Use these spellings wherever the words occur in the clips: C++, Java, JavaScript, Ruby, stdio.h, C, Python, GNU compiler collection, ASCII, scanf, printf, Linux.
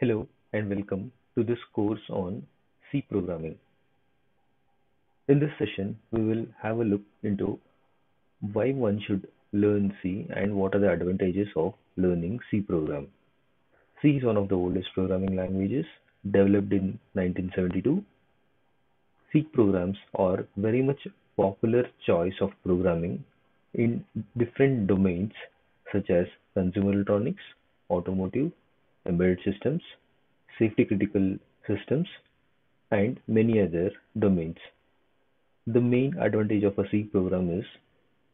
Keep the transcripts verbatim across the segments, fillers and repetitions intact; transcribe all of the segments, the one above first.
Hello and welcome to this course on C programming. In this session, we will have a look into why one should learn C and what are the advantages of learning C program. C is one of the oldest programming languages, developed in nineteen seventy-two. C programs are very much popular choice of programming in different domains such as consumer electronics, automotive, embedded systems, safety critical systems, and many other domains. The main advantage of a C program is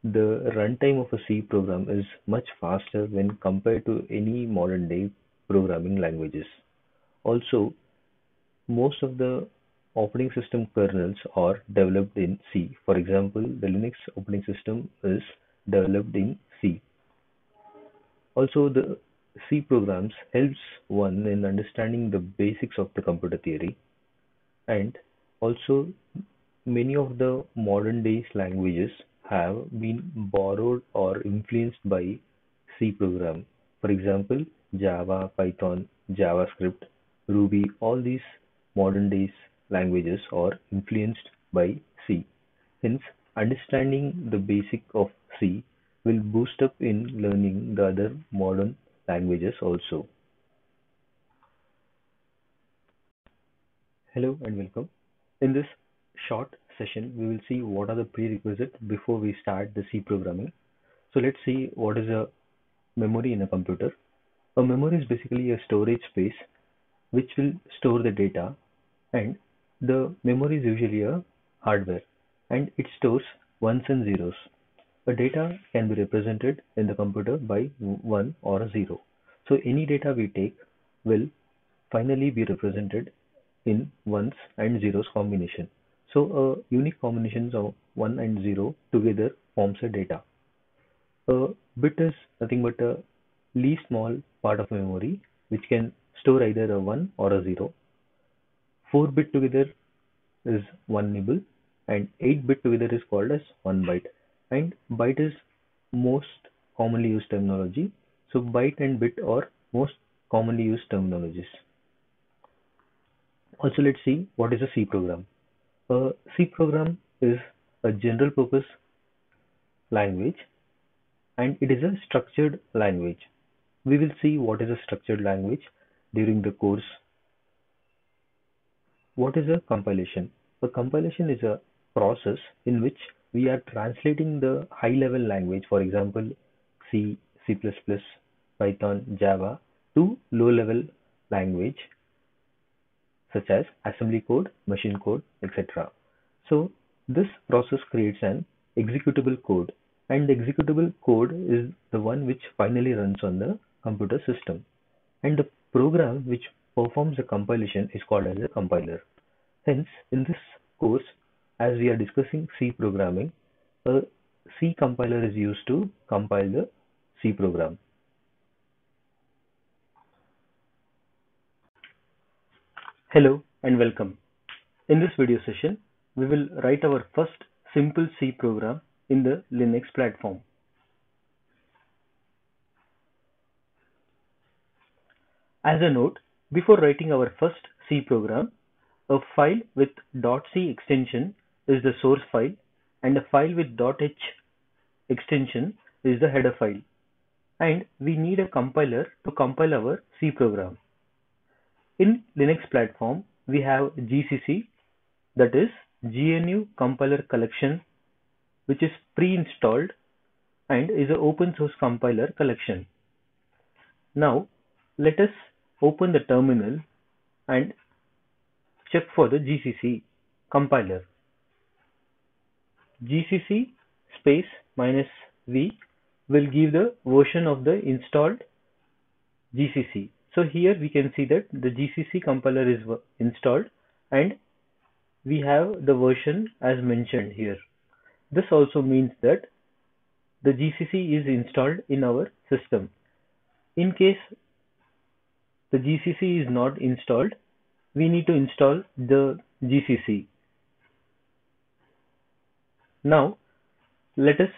the runtime of a C program is much faster when compared to any modern day programming languages. Also, most of the operating system kernels are developed in C. For example, the Linux operating system is developed in C. Also, the C programs helps one in understanding the basics of the computer theory, and also many of the modern day languages have been borrowed or influenced by C program. For example, Java, Python, JavaScript, Ruby, all these modern day languages are influenced by C. Hence, understanding the basic of C will boost up in learning the other modern languages also. Hello and welcome. In this short session, we will see what are the prerequisites before we start the C programming. So let's see what is a memory in a computer. A memory is basically a storage space which will store the data, and the memory is usually a hardware and it stores ones and zeros. A data can be represented in the computer by one or a zero. So any data we take will finally be represented in ones and zeros combination. So a unique combination of one and zero together forms a data. A bit is nothing but a least small part of memory which can store either a one or a zero. Four bit together is one nibble, and eight bit together is called as one byte. And byte is most commonly used terminology. So byte and bit are most commonly used terminologies. Also, let's see what is a C program. A C program is a general purpose language and it is a structured language. We will see what is a structured language during the course. What is a compilation? A compilation is a process in which we are translating the high-level language, for example, C, C++, Python, Java, to low-level language such as assembly code, machine code, et cetera. So this process creates an executable code, and the executable code is the one which finally runs on the computer system. And the program which performs the compilation is called as a compiler. Hence, in this course, as we are discussing C programming, a C compiler is used to compile the C program. Hello and welcome. In this video session, we will write our first simple C program in the Linux platform. As a note, before writing our first C program, a file with .c extension is the source file, and a file with .h extension is the header file, and we need a compiler to compile our C program. In Linux platform, we have G C C, that is G N U compiler collection, which is pre-installed and is an open source compiler collection. Now let us open the terminal and check for the G C C compiler. G C C space minus V will give the version of the installed G C C. So here we can see that the G C C compiler is installed and we have the version as mentioned here. This also means that the G C C is installed in our system. In case the G C C is not installed, we need to install the G C C. Now let us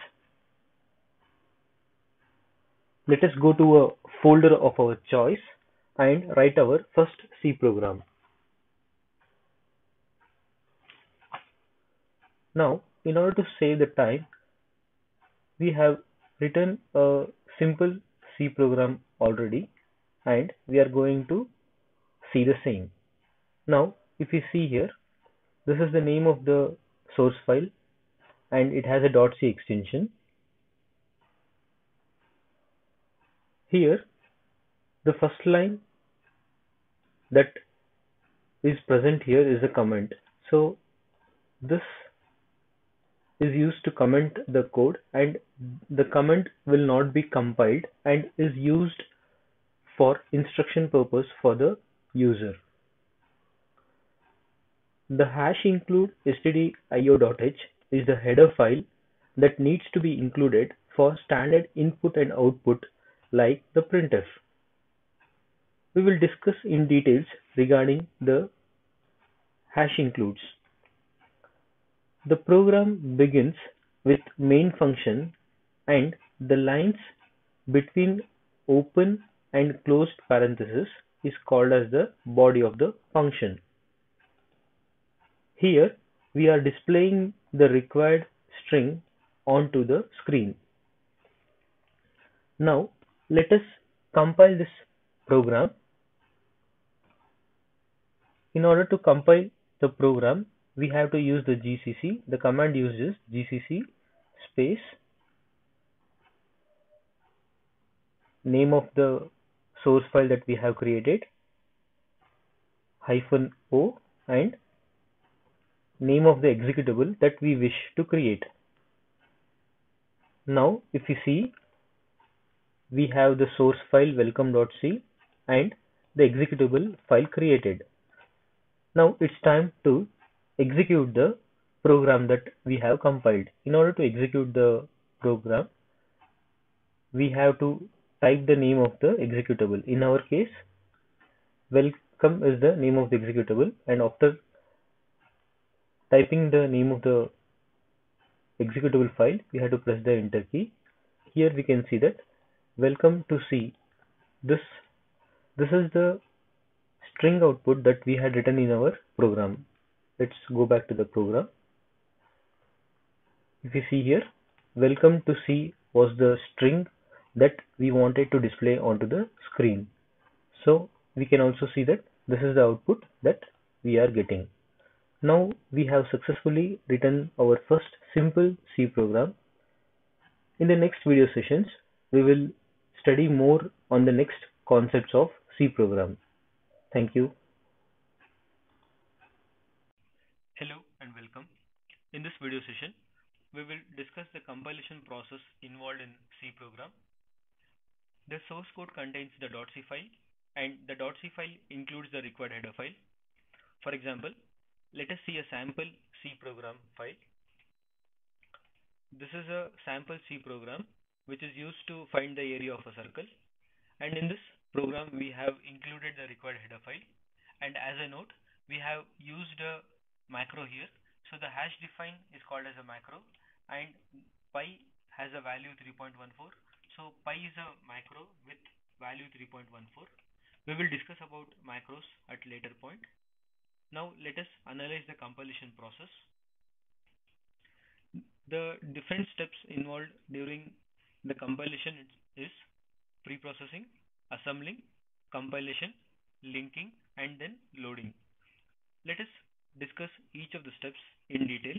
let us go to a folder of our choice and write our first C program. Now, in order to save the time, we have written a simple C program already, and we are going to see the same. Now, if you see here, this is the name of the source file, and it has a .c extension. Here, the first line that is present here is a comment. So this is used to comment the code, and the comment will not be compiled and is used for instruction purpose for the user. The hash include stdio.h is the header file that needs to be included for standard input and output like the printf. We will discuss in details regarding the hash includes. The program begins with main function, and the lines between open and closed parentheses is called as the body of the function. Here we are displaying the required string onto the screen. Now let us compile this program. In order to compile the program, we have to use the G C C. The command uses G C C space name of the source file that we have created, hyphen O, and name of the executable that we wish to create. Now if you see, we have the source file welcome.c and the executable file created. Now it's time to execute the program that we have compiled. In order to execute the program, we have to type the name of the executable. In our case, welcome is the name of the executable, and after typing the name of the executable file, we have to press the enter key. Here we can see that welcome to C. This, this is the string output that we had written in our program. Let's go back to the program. If you see here, welcome to C was the string that we wanted to display onto the screen. So we can also see that this is the output that we are getting. Now we have successfully written our first simple C program. In the next video sessions, we will study more on the next concepts of C program. Thank you. Hello and welcome. In this video session, we will discuss the compilation process involved in C program. The source code contains the .c file, and the .c file includes the required header file. For example, let us see a sample C program file. This is a sample C program which is used to find the area of a circle, and in this program we have included the required header file, and as a note we have used a macro here. So the hash define is called as a macro, and pi has a value three point one four, so pi is a macro with value three point one four. We will discuss about macros at later point. Now let us analyze the compilation process. The different steps involved during the compilation is preprocessing, assembling, compilation, linking, and then loading. Let us discuss each of the steps in detail.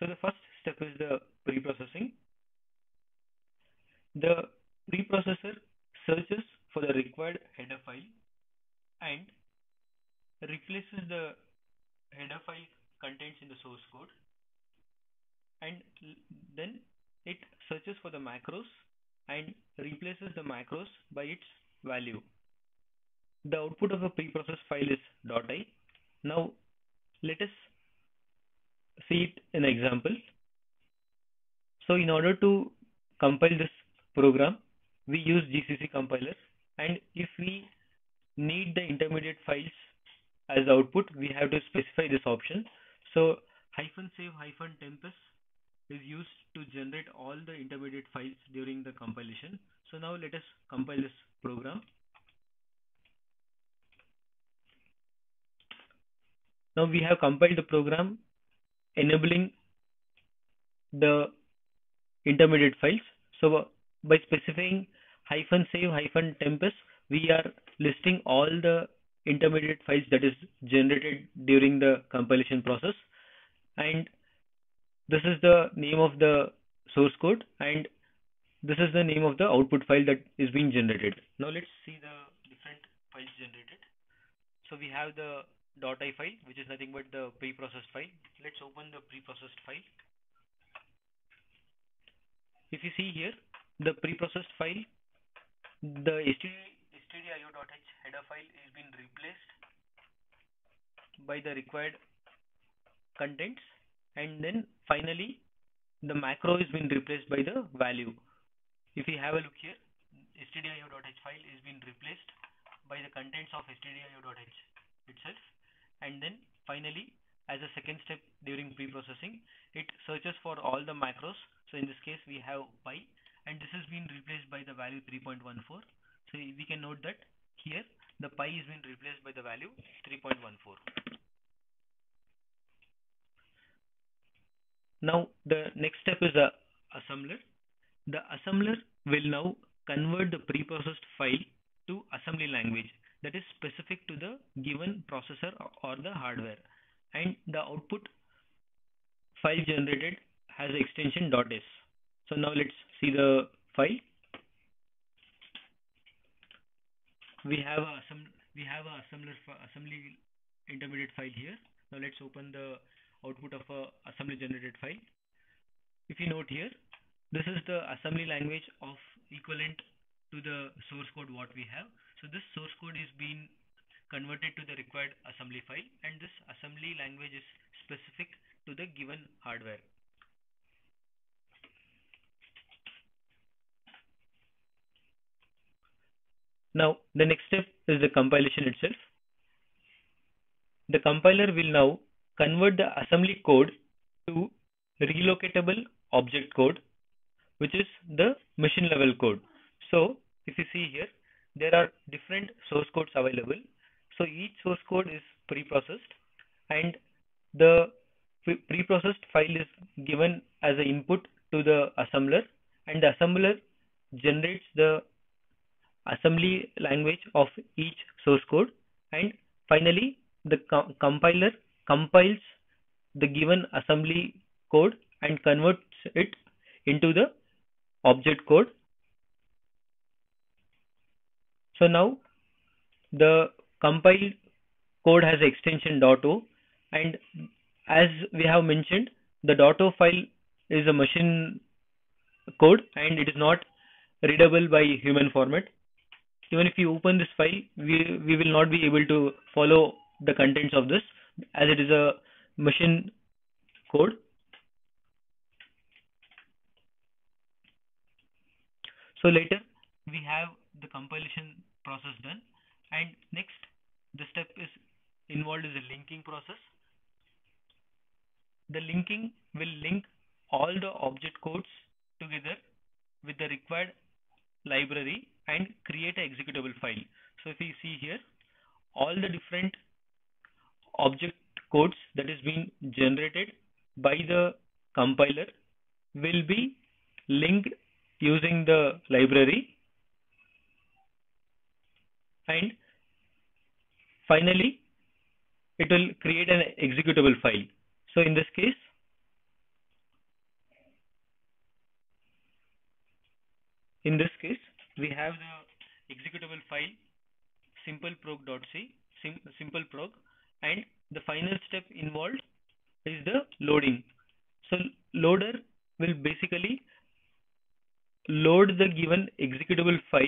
So the first step is the preprocessing. The preprocessor searches for the required header file and replaces the header file contains in the source code, and then it searches for the macros and replaces the macros by its value. The output of the preprocess file is .i. Now let us see it in an example. So in order to compile this program, we use G C C compiler, and if we need the intermediate files as output, we have to specify this option. So hyphen save hyphen tempest is used to generate all the intermediate files during the compilation. So now let us compile this program. Now we have compiled the program enabling the intermediate files. So by specifying hyphen save hyphen tempest, we are listing all the intermediate files that is generated during the compilation process. And this is the name of the source code, and this is the name of the output file that is being generated. Now let's see the different files generated. So we have the .i file, which is nothing but the preprocessed file. Let's open the preprocessed file. If you see here, the preprocessed file, the stdio.h header file is been replaced by the required contents, and then finally the macro is been replaced by the value. If you have a look here, stdio.h file is been replaced by the contents of stdio.h itself, and then finally as a second step during preprocessing, it searches for all the macros. So in this case we have pi, and this has been replaced by the value three point one four. So we can note that here the pi is been replaced by the value three point one four. Now the next step is the assembler. The assembler will now convert the preprocessed file to assembly language that is specific to the given processor or the hardware, and the output file generated has extension .s. So now let's see the file. We have a we have a assembler assembly intermediate file here. Now let's open the output of a assembly generated file. If you note here, this is the assembly language of equivalent to the source code what we have. So this source code is being converted to the required assembly file, and this assembly language is specific to the given hardware. Now the next step is the compilation itself. The compiler will now convert the assembly code to relocatable object code, which is the machine level code. So if you see here, there are different source codes available. So each source code is preprocessed, and the preprocessed file is given as an input to the assembler, and the assembler generates the assembly language of each source code, and finally the com compiler compiles the given assembly code and converts it into the object code. So now the compiled code has extension .o, and as we have mentioned, the .o file is a machine code and it is not readable by human format. Even if you open this file, we, we will not be able to follow the contents of this as it is a machine code. So later we have the compilation process done, and next the step is involved is the linking process. The linking will link all the object codes together with the required library and create an executable file. So if you see here, all the different object codes that is being generated by the compiler will be linked using the library, and finally it will create an executable file. So in this case, in this case we have the executable file simpleprog.c, sim simpleprog, and the final step involved is the loading. So loader will basically load the given executable file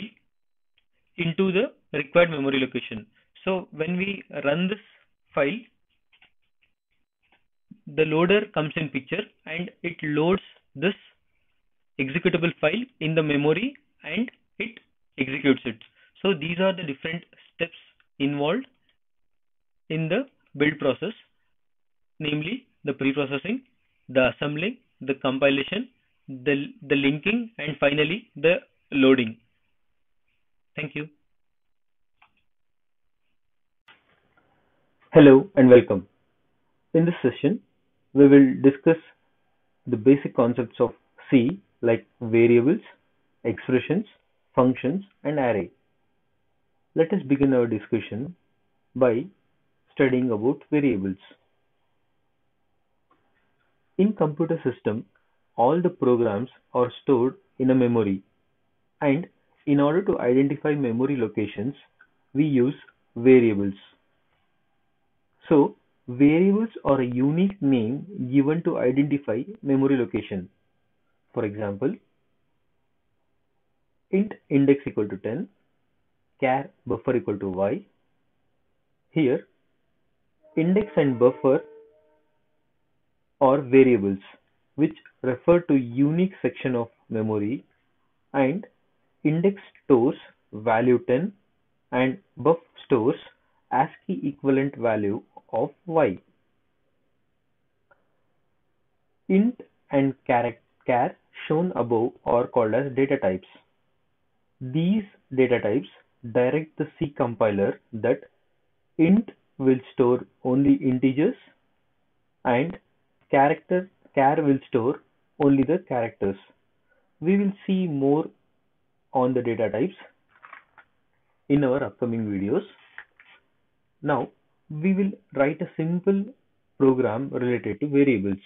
into the required memory location. So when we run this file, the loader comes in picture and it loads this executable file in the memory and it executes it. So these are the different steps involved in the build process, namely the preprocessing, the assembling, the compilation, the, the linking, and finally the loading. Thank you. Hello and welcome. In this session, we will discuss the basic concepts of C like variables, expressions, functions, and array. Let us begin our discussion by studying about variables. In computer system, all the programs are stored in a memory, and in order to identify memory locations, we use variables. So, variables are a unique name given to identify memory location. For example, int index equal to ten, char buffer equal to y. Here, index and buffer are variables which refer to unique section of memory, and index stores value ten and buf stores ASCII equivalent value of y. Int and char shown above are called as data types. These data types direct the C compiler that int will store only integers and character char will store only the characters. We will see more on the data types in our upcoming videos. Now we will write a simple program related to variables.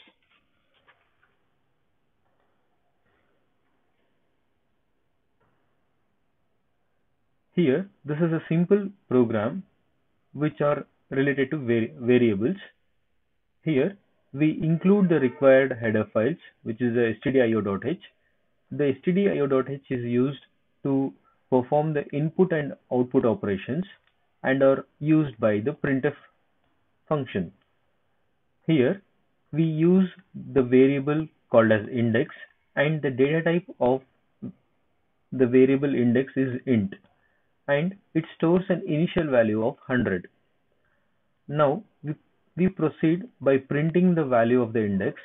Here, this is a simple program which are related to vari variables. Here, we include the required header files, which is the stdio.h. The stdio.h is used to perform the input and output operations and are used by the printf function. Here, we use the variable called as index, and the data type of the variable index is int, and it stores an initial value of one hundred. Now, we We proceed by printing the value of the index,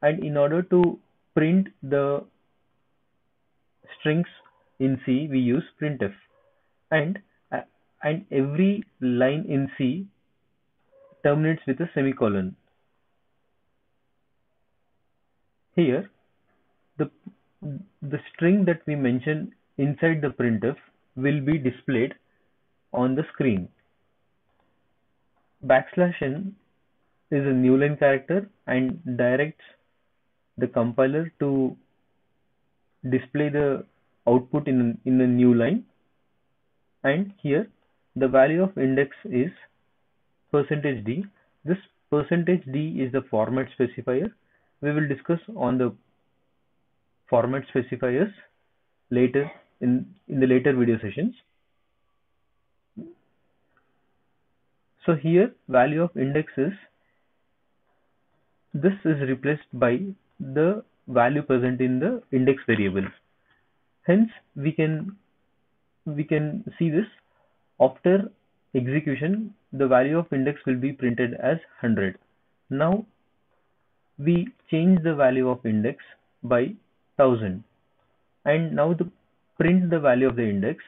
and in order to print the strings in C, we use printf, and uh, and every line in C terminates with a semicolon. Here, the the string that we mention inside the printf will be displayed on the screen. Backslash n is a new line character and directs the compiler to display the output in, in the new line, and here the value of index is percentage d. This percentage d is the format specifier. We will discuss on the format specifiers later in, in the later video sessions. So here value of index is, this is replaced by the value present in the index variable. Hence we can we can see this after execution the value of index will be printed as one hundred. Now we change the value of index by one thousand, and now to print the value of the index,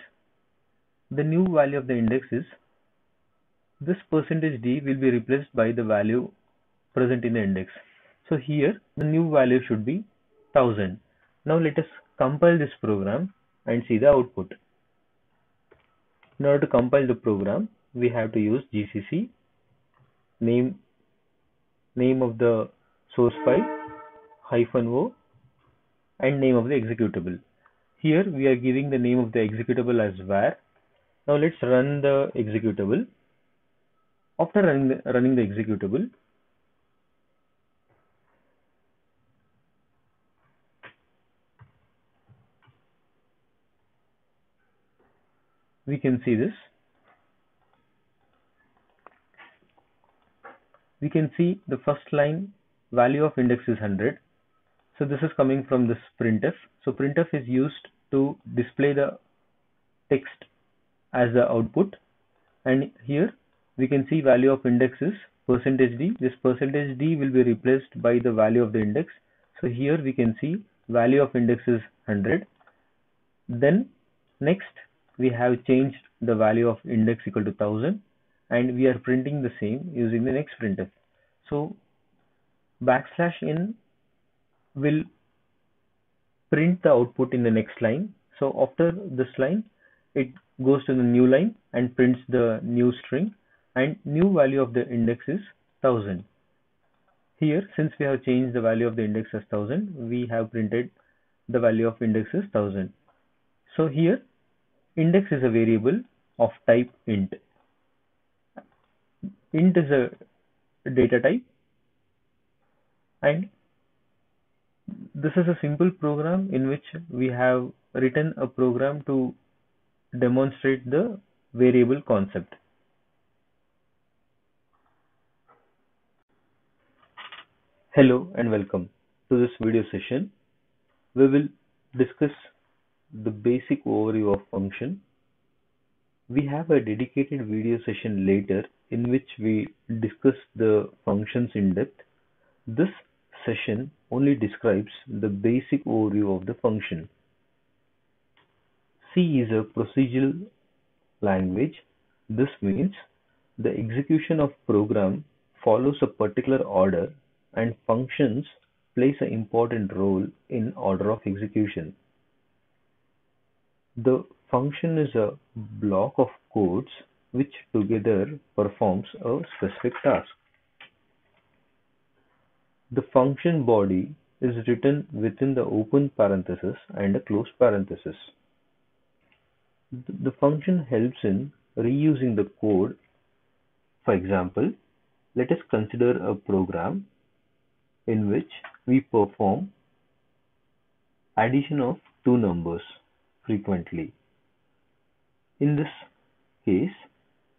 the new value of the index is, this percentage d will be replaced by the value present in the index. So here the new value should be one thousand. Now let us compile this program and see the output. In order to compile the program, we have to use G C C, name, name of the source file, hyphen o, and name of the executable. Here we are giving the name of the executable as var. Now let's run the executable. After running the, running the executable, we can see this. We can see the first line value of index is one hundred. So this is coming from this printf. So printf is used to display the text as the output, and here we can see value of index is percentage d. This percentage d will be replaced by the value of the index. So here we can see value of index is one hundred. Then next we have changed the value of index equal to one thousand, and we are printing the same using the next printf. So backslash n will print the output in the next line. So after this line, it goes to the new line and prints the new string, and new value of the index is one thousand. Here, since we have changed the value of the index as one thousand, we have printed the value of index is one thousand. So here, index is a variable of type int. Int is a data type, and this is a simple program in which we have written a program to demonstrate the variable concept. Hello and welcome to this video session. We will discuss the basic overview of function. We have a dedicated video session later in which we discuss the functions in depth. This session only describes the basic overview of the function. C is a procedural language. This means the execution of program follows a particular order, and functions plays an important role in order of execution. The function is a block of codes which together performs a specific task. The function body is written within the open parenthesis and a closed parenthesis. The function helps in reusing the code. For example, let us consider a program in which we perform addition of two numbers frequently. In this case,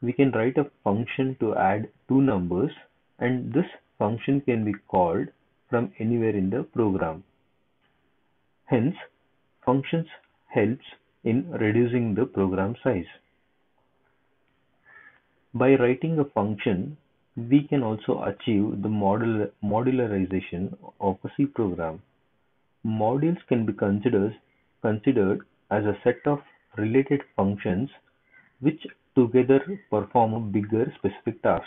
we can write a function to add two numbers, and this function can be called from anywhere in the program. Hence, functions helps in reducing the program size. By writing a function, we can also achieve the model modularization of a C program. Modules can be considered considered as a set of related functions which together perform a bigger specific task.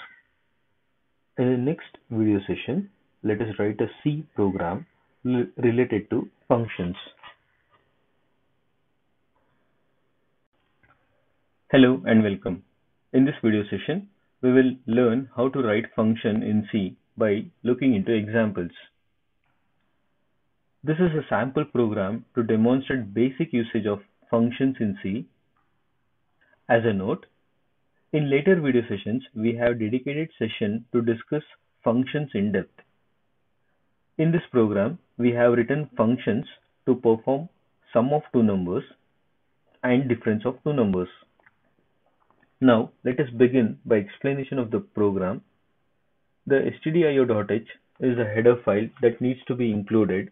In the next video session, let us write a C program related to functions. Hello and welcome. In this video session, we will learn how to write function in C by looking into examples. This is a sample program to demonstrate basic usage of functions in C. As a note, in later video sessions, we have dedicated session to discuss functions in depth. In this program, we have written functions to perform sum of two numbers and difference of two numbers. Now, let us begin by explanation of the program. The stdio.h is a header file that needs to be included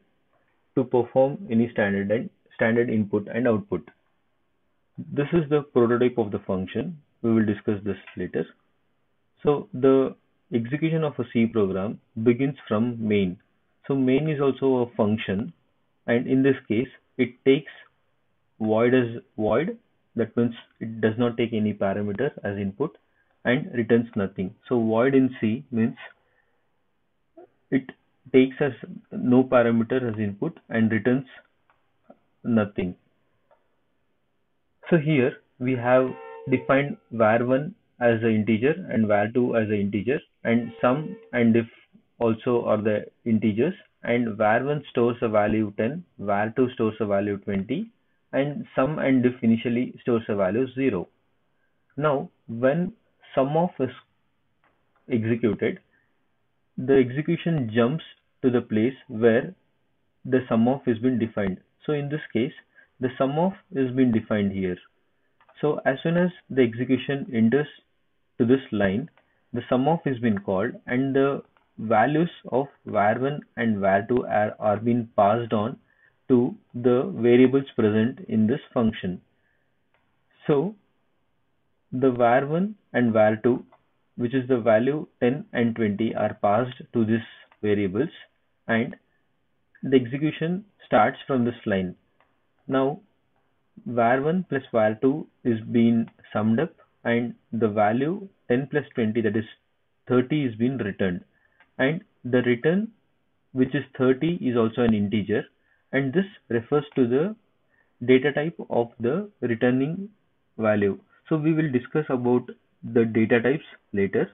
to perform any standard and standard input and output. This is the prototype of the function. We will discuss this later. So, the execution of a C program begins from main. So, main is also a function, and in this case, it takes void as void. That means it does not take any parameter as input and returns nothing. So void in C means it takes as no parameter as input and returns nothing. So here we have defined var one as an integer and var two as an integer, and sum and diff also are the integers, and var one stores a value ten, var two stores a value twenty, and sum and diff initially stores a value zero. Now, when sum of is executed, the execution jumps to the place where the sum of is been defined. So in this case, the sum of is been defined here. So as soon as the execution enters to this line, the sum of is been called, and the values of var one and var two are, are being passed on to the variables present in this function. So the var one and var two, which is the value ten and twenty, are passed to these variables, and the execution starts from this line. Now var one plus var two is being summed up, and the value ten plus twenty, that is thirty, is being returned, and the return which is thirty is also an integer, and this refers to the data type of the returning value. So we will discuss about the data types later.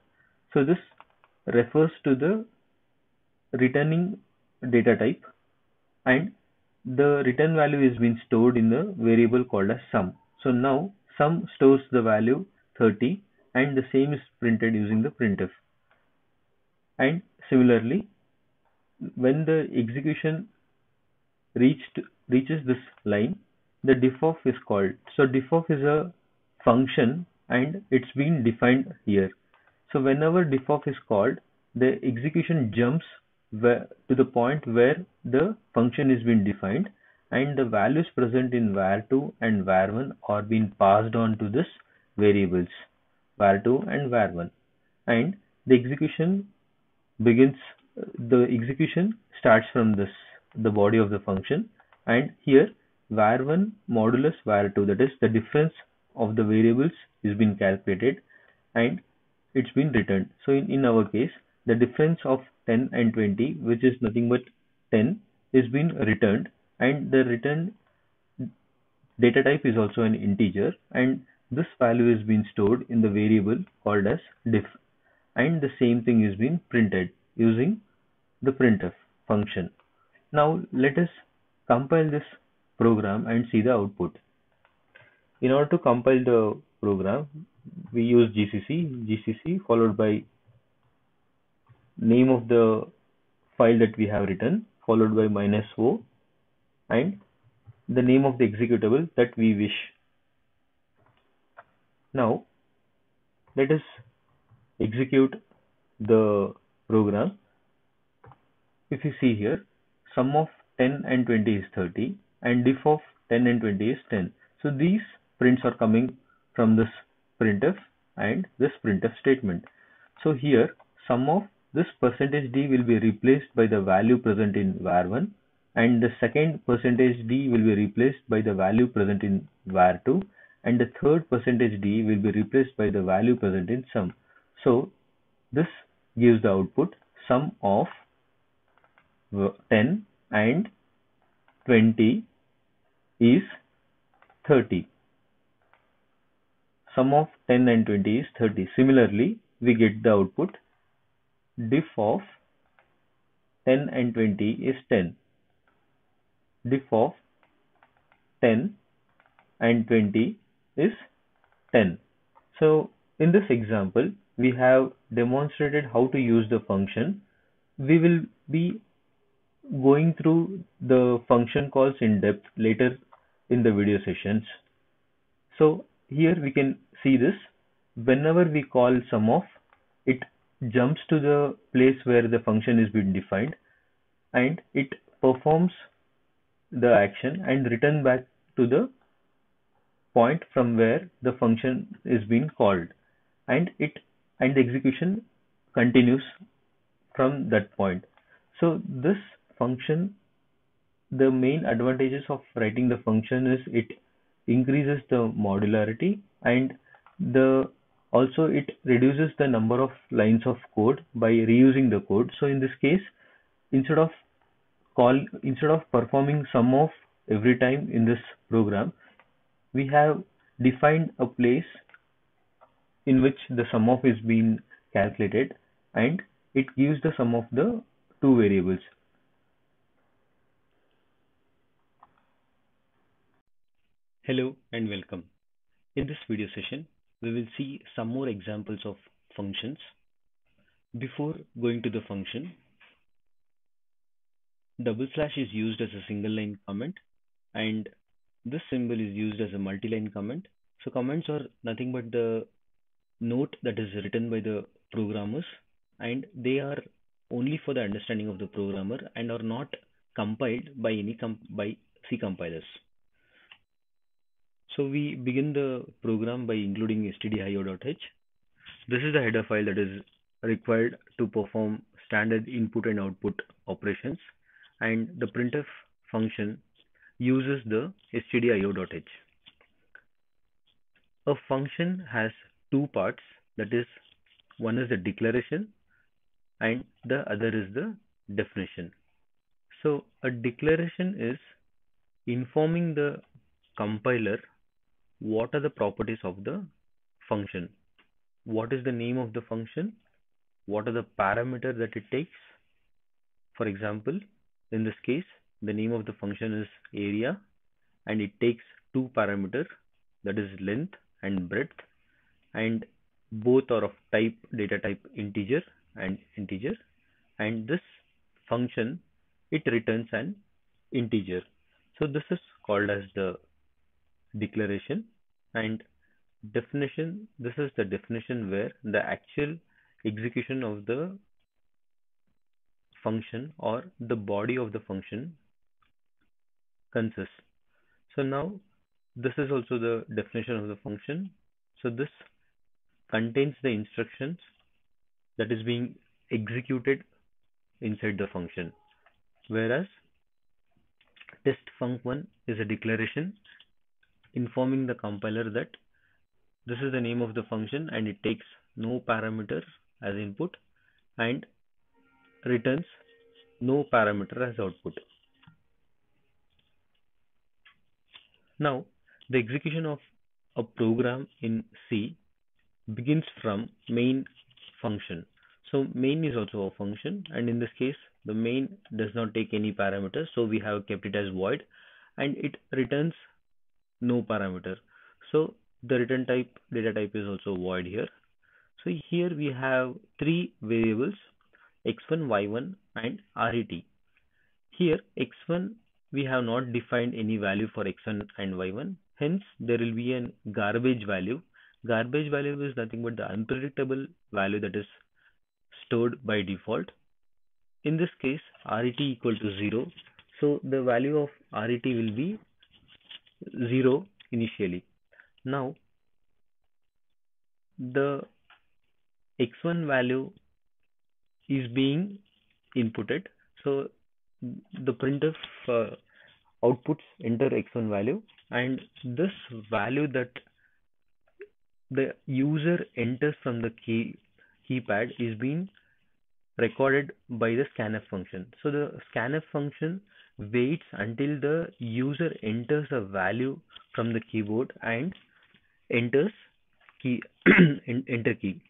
So this refers to the returning data type, and the return value is being stored in the variable called as sum. So now sum stores the value thirty, and the same is printed using the printf. And similarly, when the execution reached reaches this line, the diff of is called. So diff of is a function, and it's been defined here. So whenever diff of is called, the execution jumps where, to the point where the function is being defined, and the values present in var two and var one are being passed on to this variables var two and var one, and the execution begins. The execution starts from this the body of the function, and here var one modulus var two, that is the difference of the variables, is being calculated and it's been returned. So in, in our case, the difference of ten and twenty, which is nothing but ten, is being returned, and the returned data type is also an integer, and this value is being stored in the variable called as diff, and the same thing is being printed using the printf function. Now let us compile this program and see the output. In order to compile the program, we use G C C, G C C followed by name of the file that we have written, followed by minus O, and the name of the executable that we wish. Now let us execute the program. If you see here, sum of ten and twenty is thirty, and diff of ten and twenty is ten. So these prints are coming from this printf and this printf statement. So here sum of this percentage d will be replaced by the value present in var one, and the second percentage d will be replaced by the value present in var two, and the third percentage d will be replaced by the value present in sum. So this gives the output sum of ten and twenty is thirty. Sum of ten and twenty is thirty. Similarly, we get the output diff of ten and twenty is ten. Diff of ten and twenty is ten. So in this example, we have demonstrated how to use the function. We will be going through the function calls in depth later in the video sessions. So here we can see this. Whenever we call sum of, it jumps to the place where the function is being defined, and it performs the action and return back to the point from where the function is being called, and it and the execution continues from that point. So this function, the main advantages of writing the function is it increases the modularity, and the also it reduces the number of lines of code by reusing the code. So in this case, instead of call instead of performing sum of every time in this program, we have defined a place in which the sum of is being calculated, and it gives the sum of the two variables. Hello and welcome. In this video session, we will see some more examples of functions. Before going to the function, double slash is used as a single line comment, and this symbol is used as a multi-line comment. So comments are nothing but the note that is written by the programmers, and they are only for the understanding of the programmer and are not compiled by any comp by C compilers. So we begin the program by including stdio.h. This is the header file that is required to perform standard input and output operations, and the printf function uses the stdio.h. A function has two parts, that is, one is the declaration and the other is the definition. So a declaration is informing the compiler what are the properties of the function, what is the name of the function, what are the parameters that it takes. For example, in this case, the name of the function is area and it takes two parameters, that is length and breadth, and both are of type data type integer and integer, and this function it returns an integer. So this is called as the declaration. And definition, this is the definition where the actual execution of the function or the body of the function consists. So now this is also the definition of the function. So this contains the instructions that is being executed inside the function, whereas test func one is a declaration informing the compiler that this is the name of the function and it takes no parameter as input and returns no parameter as output. Now the execution of a program in C begins from main function. So main is also a function, and in this case the main does not take any parameters, so we have kept it as void, and it returns no parameter. So the return type data type is also void here. So here we have three variables, x one, y one and ret. Here x one, we have not defined any value for x one and y one, hence there will be a garbage value. Garbage value is nothing but the unpredictable value that is stored by default. In this case ret equal to zero, so the value of ret will be zero initially. Now the x one value is being inputted, so the printf uh, outputs enter x one value, and this value that the user enters from the key keypad is being recorded by the scanf function. So the scanf function waits until the user enters a value from the keyboard and enters key enter key.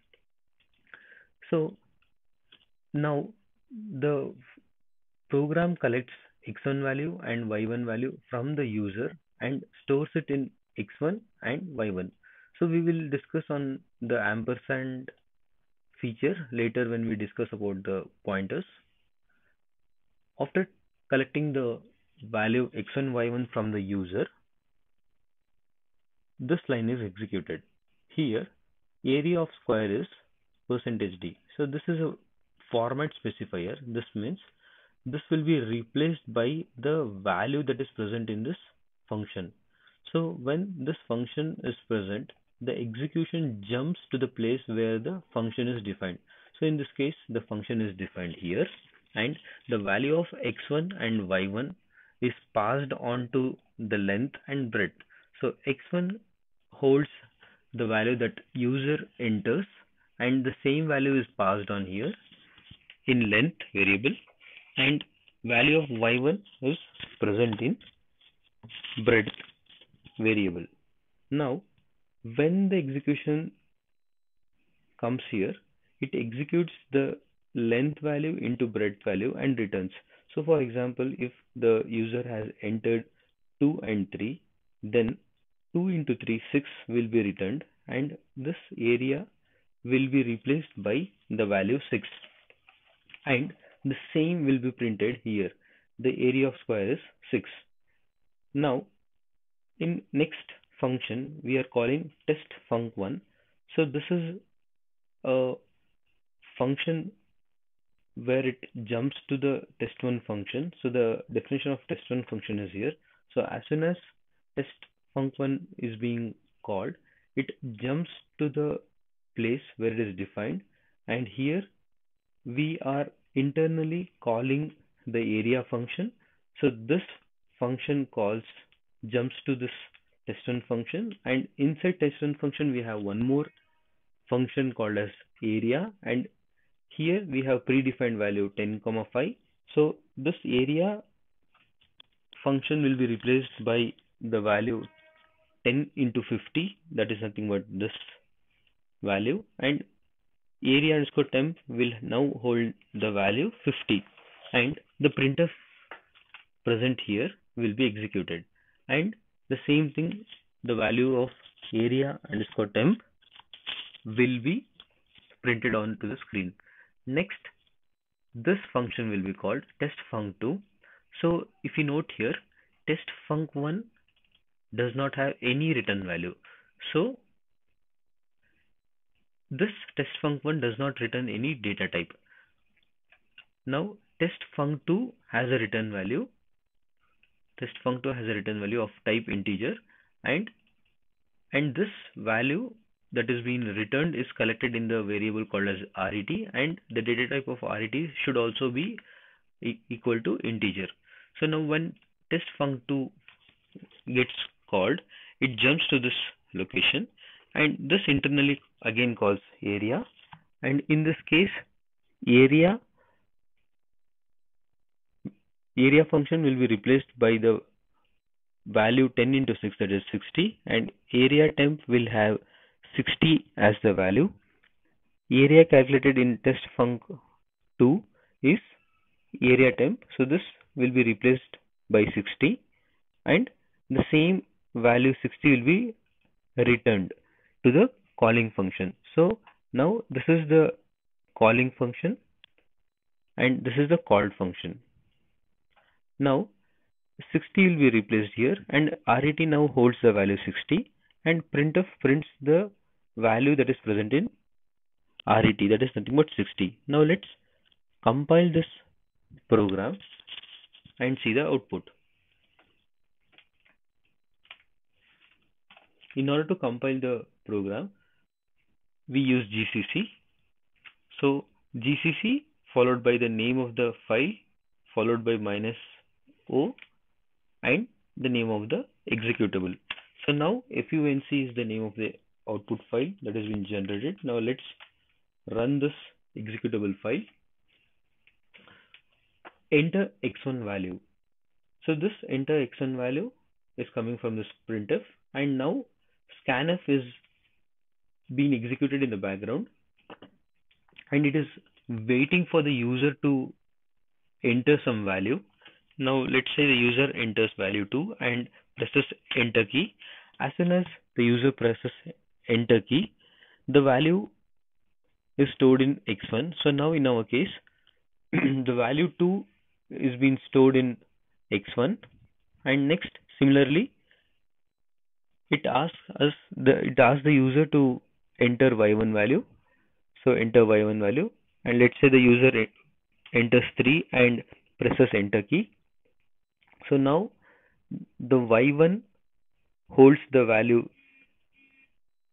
So now the program collects x one value and y one value from the user and stores it in x one and y one. So we will discuss on the ampersand feature later when we discuss about the pointers. After collecting the value x one, y one from the user, this line is executed. Here area of square is percentage d. So this is a format specifier. This means this will be replaced by the value that is present in this function. So when this function is present, the execution jumps to the place where the function is defined. So in this case the function is defined here, and the value of x one and y one is passed on to the length and breadth. So x one holds the value that user enters, and the same value is passed on here in length variable, and value of y one is present in breadth variable. Now when the execution comes here, it executes the length value into breadth value and returns. So for example, if the user has entered two and three, then two into three, six will be returned, and this area will be replaced by the value six, and the same will be printed here. The area of square is six. Now in next function we are calling test func one. So this is a function where it jumps to the test one function. So the definition of test one function is here. So as soon as test func one is being called, it jumps to the place where it is defined, and here we are internally calling the area function. So this function calls jumps to this test one function, and inside test one function we have one more function called as area, and here we have predefined value ten comma five. So this area function will be replaced by the value ten into fifty, that is nothing but this value, and area underscore temp will now hold the value fifty, and the printf present here will be executed. And the same thing, the value of area underscore temp will be printed onto the screen. Next, this function will be called test func two. So if you note here, test func one does not have any return value. So this test func one does not return any data type. Now test func two has a return value. test func two has a return value of type integer, and and this value that is being returned is collected in the variable called as ret, and the data type of ret should also be e equal to integer. So now when test func two gets called, it jumps to this location, and this internally again calls area, and in this case area area function will be replaced by the value ten into six, that is sixty, and area temp will have sixty as the value. Area calculated in test func two is area temp, so this will be replaced by sixty, and the same value sixty will be returned to the calling function. So now this is the calling function and this is the called function. Now sixty will be replaced here, and ret now holds the value sixty, and printf prints the value that is present in ret, that is nothing but sixty. Now let's compile this program and see the output. In order to compile the program, we use G C C. So G C C followed by the name of the file followed by minus O and the name of the executable. So now func is the name of the output file that has been generated. Now let's run this executable file. Enter x one value. So this enter x one value is coming from this printf, and now scanf is being executed in the background, and it is waiting for the user to enter some value. Now let's say the user enters value two and presses enter key. As soon as the user presses enter key, the value is stored in x one. So now in our case, the value two is being stored in x one, and next similarly it asks us the it asks the user to enter y one value. So enter y one value, and let's say the user enters three and presses enter key. So now the y one holds the value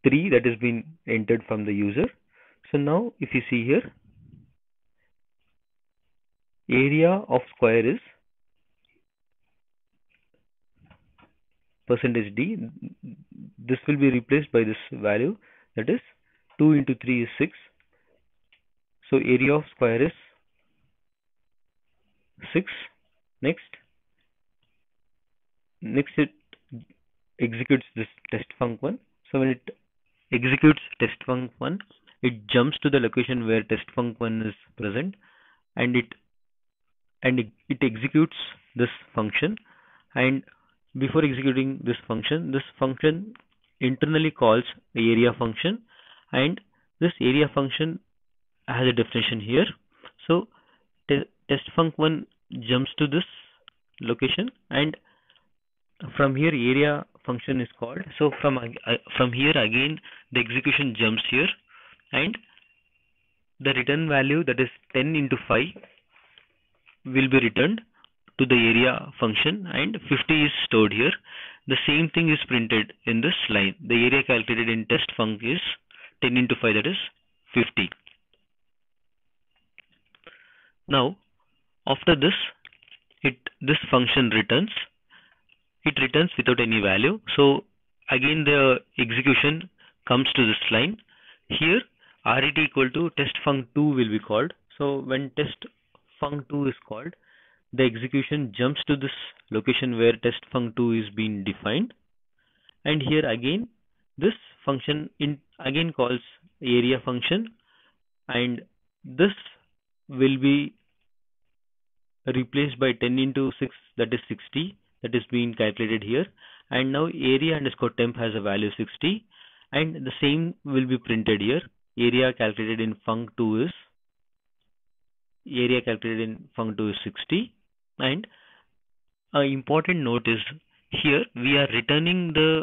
three that has been entered from the user. So now if you see here, area of square is percentage d. This will be replaced by this value, that is two into three is six. So area of square is six. Next next it executes this test func one. So when it executes test func one, it jumps to the location where test func one is present, and it and it, it executes this function. And before executing this function, this function internally calls the area function, and this area function has a definition here. So te test func one jumps to this location, and from here area function is called. So from uh, from here again the execution jumps here, and the return value, that is ten into five, will be returned to the area function, and fifty is stored here. The same thing is printed in this line. The area calculated in test func is ten into five, that is fifty. Now after this, it this function returns. It returns without any value. So again the execution comes to this line. Here ret equal to test func two will be called. So when test func two is called, the execution jumps to this location where test func two is being defined, and here again this function in again calls area function, and this will be replaced by ten into six, that is sixty, that is being calculated here. And now area underscore temp has a value sixty, and the same will be printed here. Area calculated in func two is area calculated in func two is sixty. And an important note is here we are returning the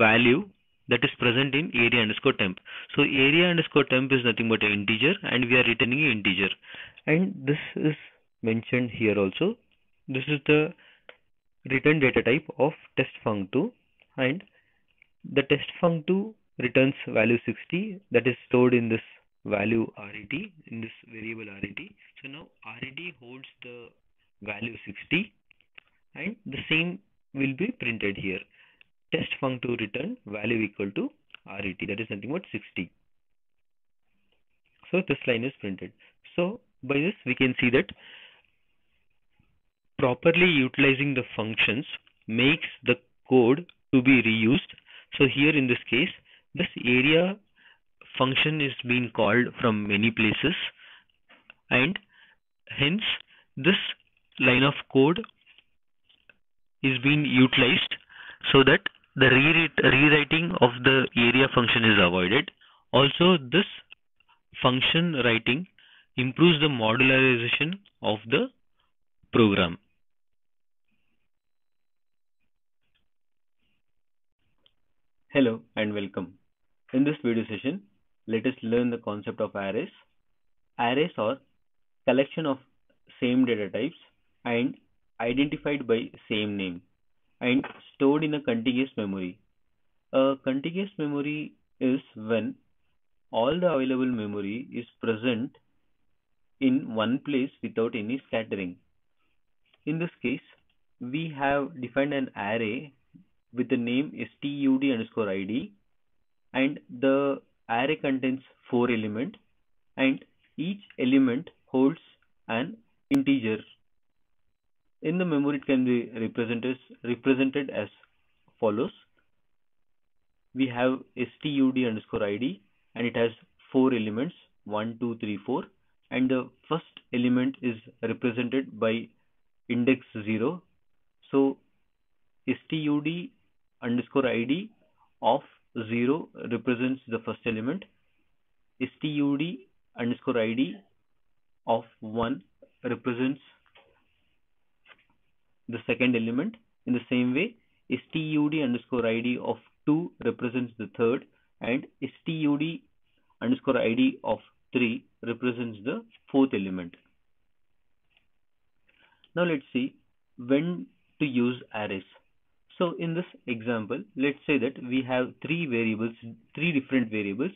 value that is present in area underscore temp. So area underscore temp is nothing but an integer, and we are returning an integer. And this is mentioned here also. This is the return data type of test func two, and the test func two returns value sixty that is stored in this value ret, in this variable ret. So now ret holds the value sixty, and the same will be printed here. Test func two return value equal to ret, that is nothing but sixty. So this line is printed. So by this we can see that properly utilizing the functions makes the code to be reused. So here in this case, this area function is being called from many places, and hence this line of code is being utilized so that the rewriting of the area function is avoided. Also, this function writing improves the modularization of the program. Hello and welcome. In this video session, let us learn the concept of arrays. Arrays are collection of same data types and identified by same name and stored in a contiguous memory. A contiguous memory is when all the available memory is present in one place without any scattering. In this case, we have defined an array with the name stud underscore id, and the array contains four elements, and each element holds an integer. In the memory, it can be represented, represented as follows. We have stud underscore id, and it has four elements, one, two, three, four, and the first element is represented by index zero. So stud underscore id of zero represents the first element. Stud underscore id of one represents the second element. In the same way, stud underscore id of two represents the third, and stud underscore id of three represents the fourth element. Now let's see when to use arrays. So in this example, let's say that we have three variables, three different variables,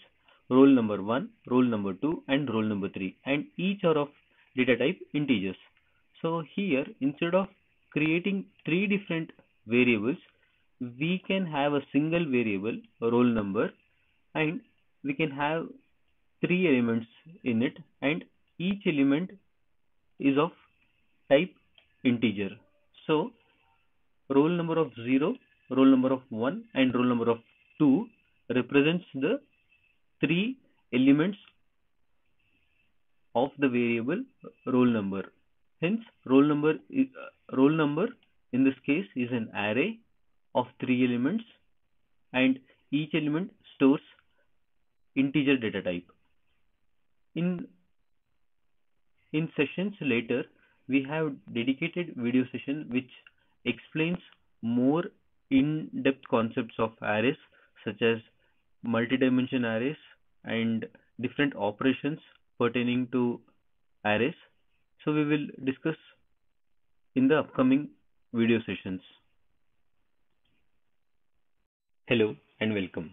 roll number one, roll number two, and roll number three, and each are of data type integers. So here, instead of creating three different variables, we can have a single variable, roll number, and we can have three elements in it, and each element is of type integer. So roll number of zero, roll number of one, and roll number of two represents the three elements of the variable roll number. Hence, roll number is, uh, roll number in this case is an array of three elements, and each element stores integer data type. In in sessions later, we have dedicated video session which explains more in-depth concepts of arrays, such as multi-dimension arrays and different operations pertaining to arrays. So we will discuss in the upcoming video sessions. Hello and welcome.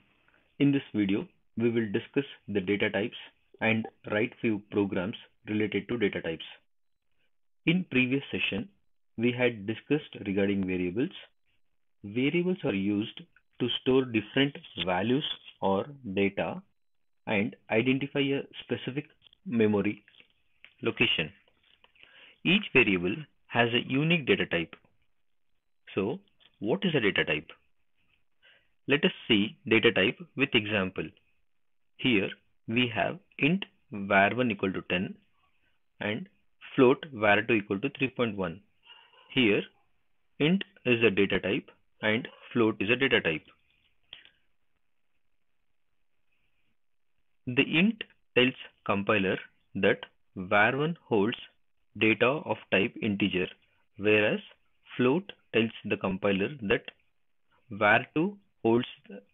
In this video, we will discuss the data types and write few programs related to data types. In previous session, we had discussed regarding variables. Variables are used to store different values or data and identify a specific memory location. Each variable has a unique data type. So what is a data type? Let us see data type with example. Here we have int var one equal to ten and float var two equal to three point one. Here int is a data type and float is a data type. The int tells compiler that var one holds data of type integer, whereas float tells the compiler that var two holds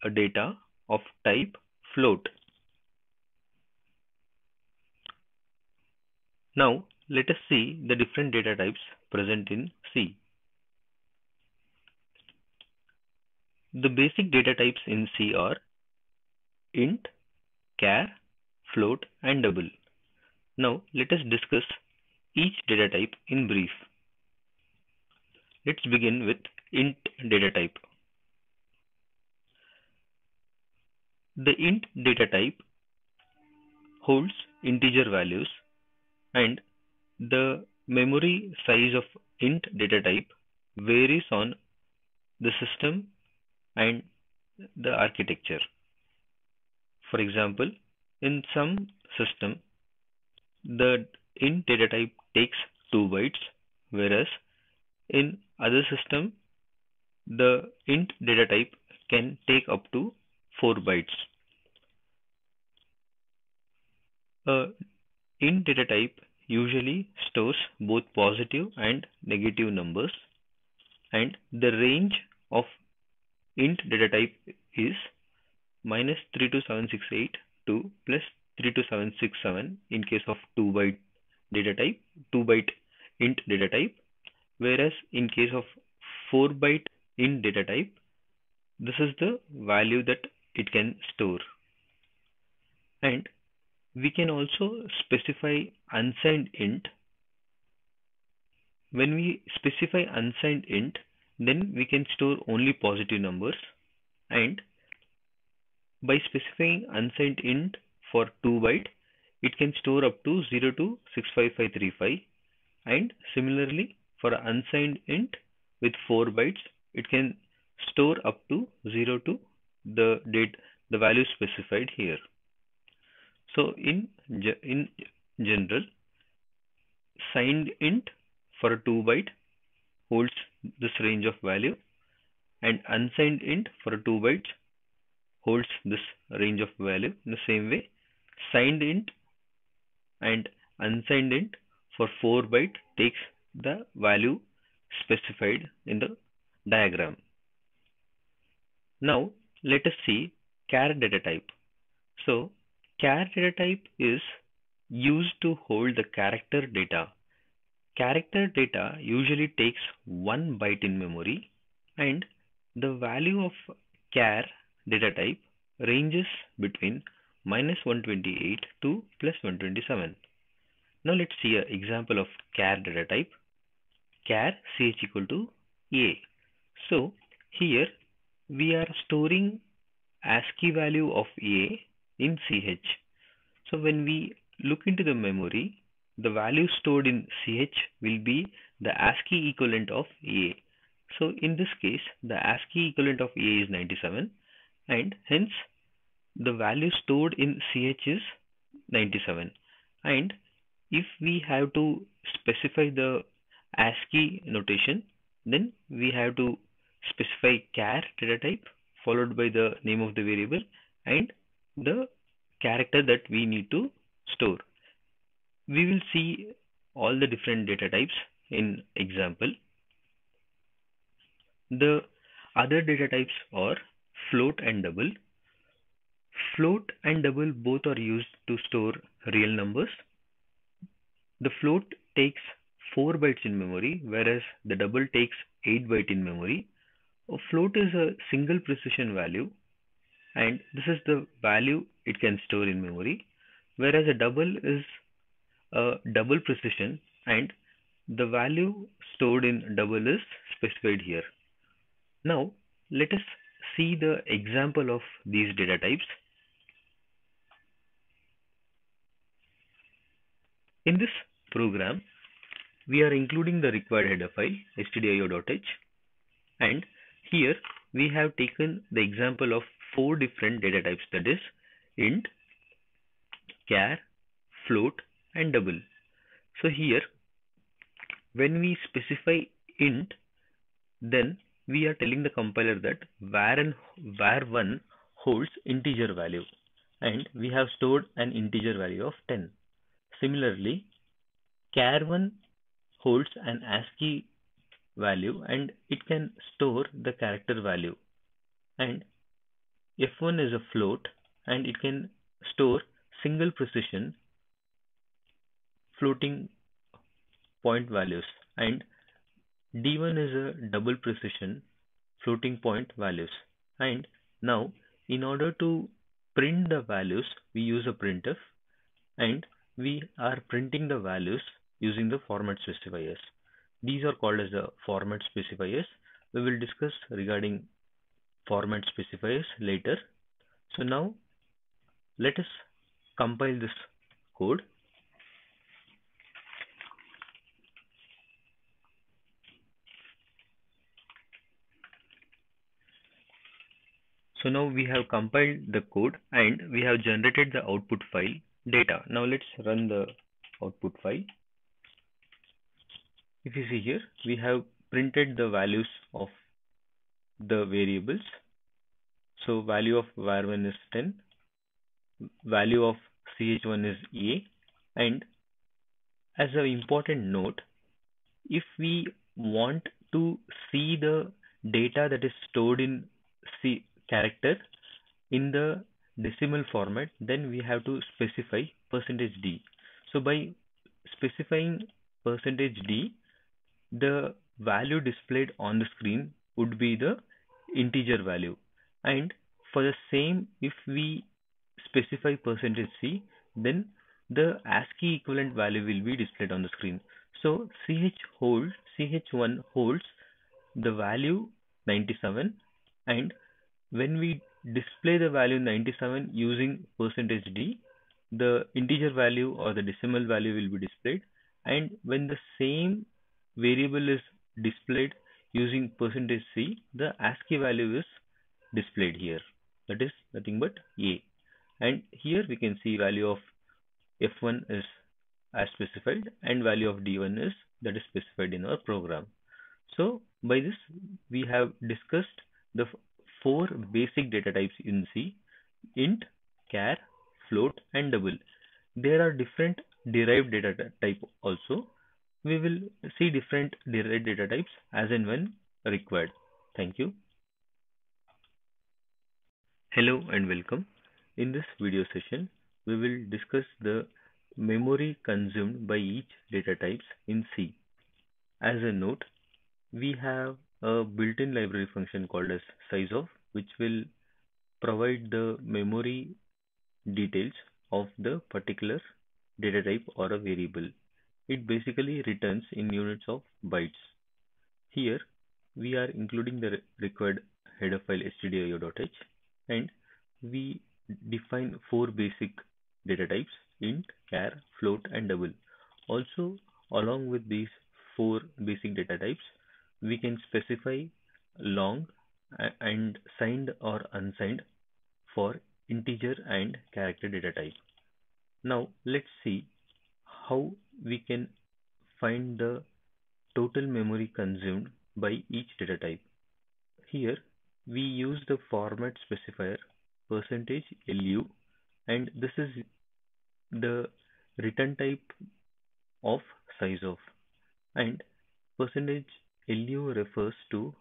a data of type float. Now let us see the different data types present in C. The basic data types in C are int, char, float and double. Now let us discuss each data type in brief. Let's begin with int data type. The int data type holds integer values, and the memory size of int data type varies on the system and the architecture. For example, in some system, the int data type takes two bytes, whereas in other system, the int data type can take up to four bytes. A int data type usually stores both positive and negative numbers, and the range of int data type is minus three two seven six eight to plus three two seven six seven in case of two byte data type, two byte int data type, whereas in case of four byte int data type, this is the value that it can store. And we can also specify unsigned int. When we specify unsigned int, then we can store only positive numbers, and by specifying unsigned int for two byte, it can store up to zero to six five five three five, and similarly for unsigned int with four bytes, it can store up to zero to the date the value specified here. So in in general, signed int for a two byte holds this range of value, and unsigned int for a two bytes holds this range of value. In the same way, signed int and unsigned int for four byte takes the value specified in the diagram. Now let us see char data type. So char data type is used to hold the character data. Character data usually takes one byte in memory, and the value of char data type ranges between minus one twenty-eight to plus one twenty-seven. Now let's see an example of char data type. Char ch equal to a. So here we are storing ASCII value of a in ch. So when we look into the memory, the value stored in ch will be the ASCII equivalent of a. So in this case, the ASCII equivalent of a is ninety-seven. And hence the value stored in ch is ninety-seven. And if we have to specify the ASCII notation, then we have to specify char data type followed by the name of the variable and the character that we need to store. We will see all the different data types in example. The other data types are float and double. Float and double both are used to store real numbers. The float takes four bytes in memory, whereas the double takes eight byte in memory. A float is a single precision value, and this is the value it can store in memory, whereas a double is a double precision, and the value stored in double is specified here. Now let us see the example of these data types. In this program, we are including the required header file stdio.h, and here we have taken the example of four different data types, that is int, char, float and double. So here when we specify int, then we are telling the compiler that var and var one holds integer value, and we have stored an integer value of ten. Similarly, char one holds an ASCII value and it can store the character value, and f one is a float and it can store single precision floating point values, and d one is a double precision floating point values. And now in order to print the values, we use a printf and we are printing the values using the format specifiers. These are called as the format specifiers. We will discuss regarding format specifiers later. So now let us compile this code. So now we have compiled the code and we have generated the output file data. Now let's run the output file. If you see here, we have printed the values of the variables. So value of var one is ten, value of ch one is a, and as an important note, if we want to see the data that is stored in C character in the decimal format, then we have to specify percentage d. So by specifying percentage d, the value displayed on the screen would be the integer value, and for the same, if we specify percentage c, then the ASCII equivalent value will be displayed on the screen. So ch holds ch one holds the value ninety-seven, and when we display the value ninety-seven using percentage d, the integer value or the decimal value will be displayed, and when the same variable is displayed using percentage c, the ASCII value is displayed here, that is nothing but a. And here we can see value of f one is as specified and value of d one is that is specified in our program. So by this we have discussed the four basic data types in C: int, char, float and double. There are different derived data type also. We will see different derived data types as and when required. Thank you. Hello and welcome. In this video session, we will discuss the memory consumed by each data types in C. As a note, we have a built-in library function called as sizeof, which will provide the memory details of the particular data type or a variable. It basically returns in units of bytes. Here we are including the required header file stdio.h, and we define four basic data types: int, char, float and double. Also, along with these four basic data types, we can specify long and signed or unsigned for integer and character data type. Now let's see how we can find the total memory consumed by each data type. Here we use the format specifier percentage L U, and this is the return type of sizeof, and percentage L U refers to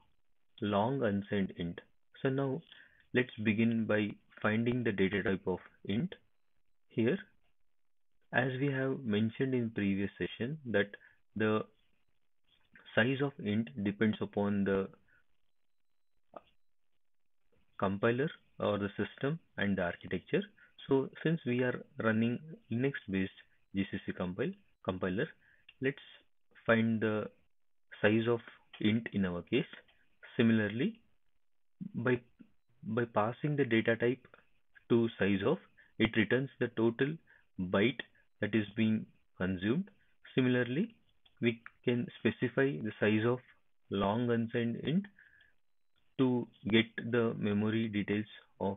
long unsigned int. So now let's begin by finding the data type of int. Here, as we have mentioned in previous session, that the size of int depends upon the compiler or the system and the architecture. So since we are running Linux based G C C compile compiler, let's find the size of int in our case. Similarly, by by passing the data type to sizeof, it returns the total byte that is being consumed. Similarly, we can specify the size of long unsigned int to get the memory details of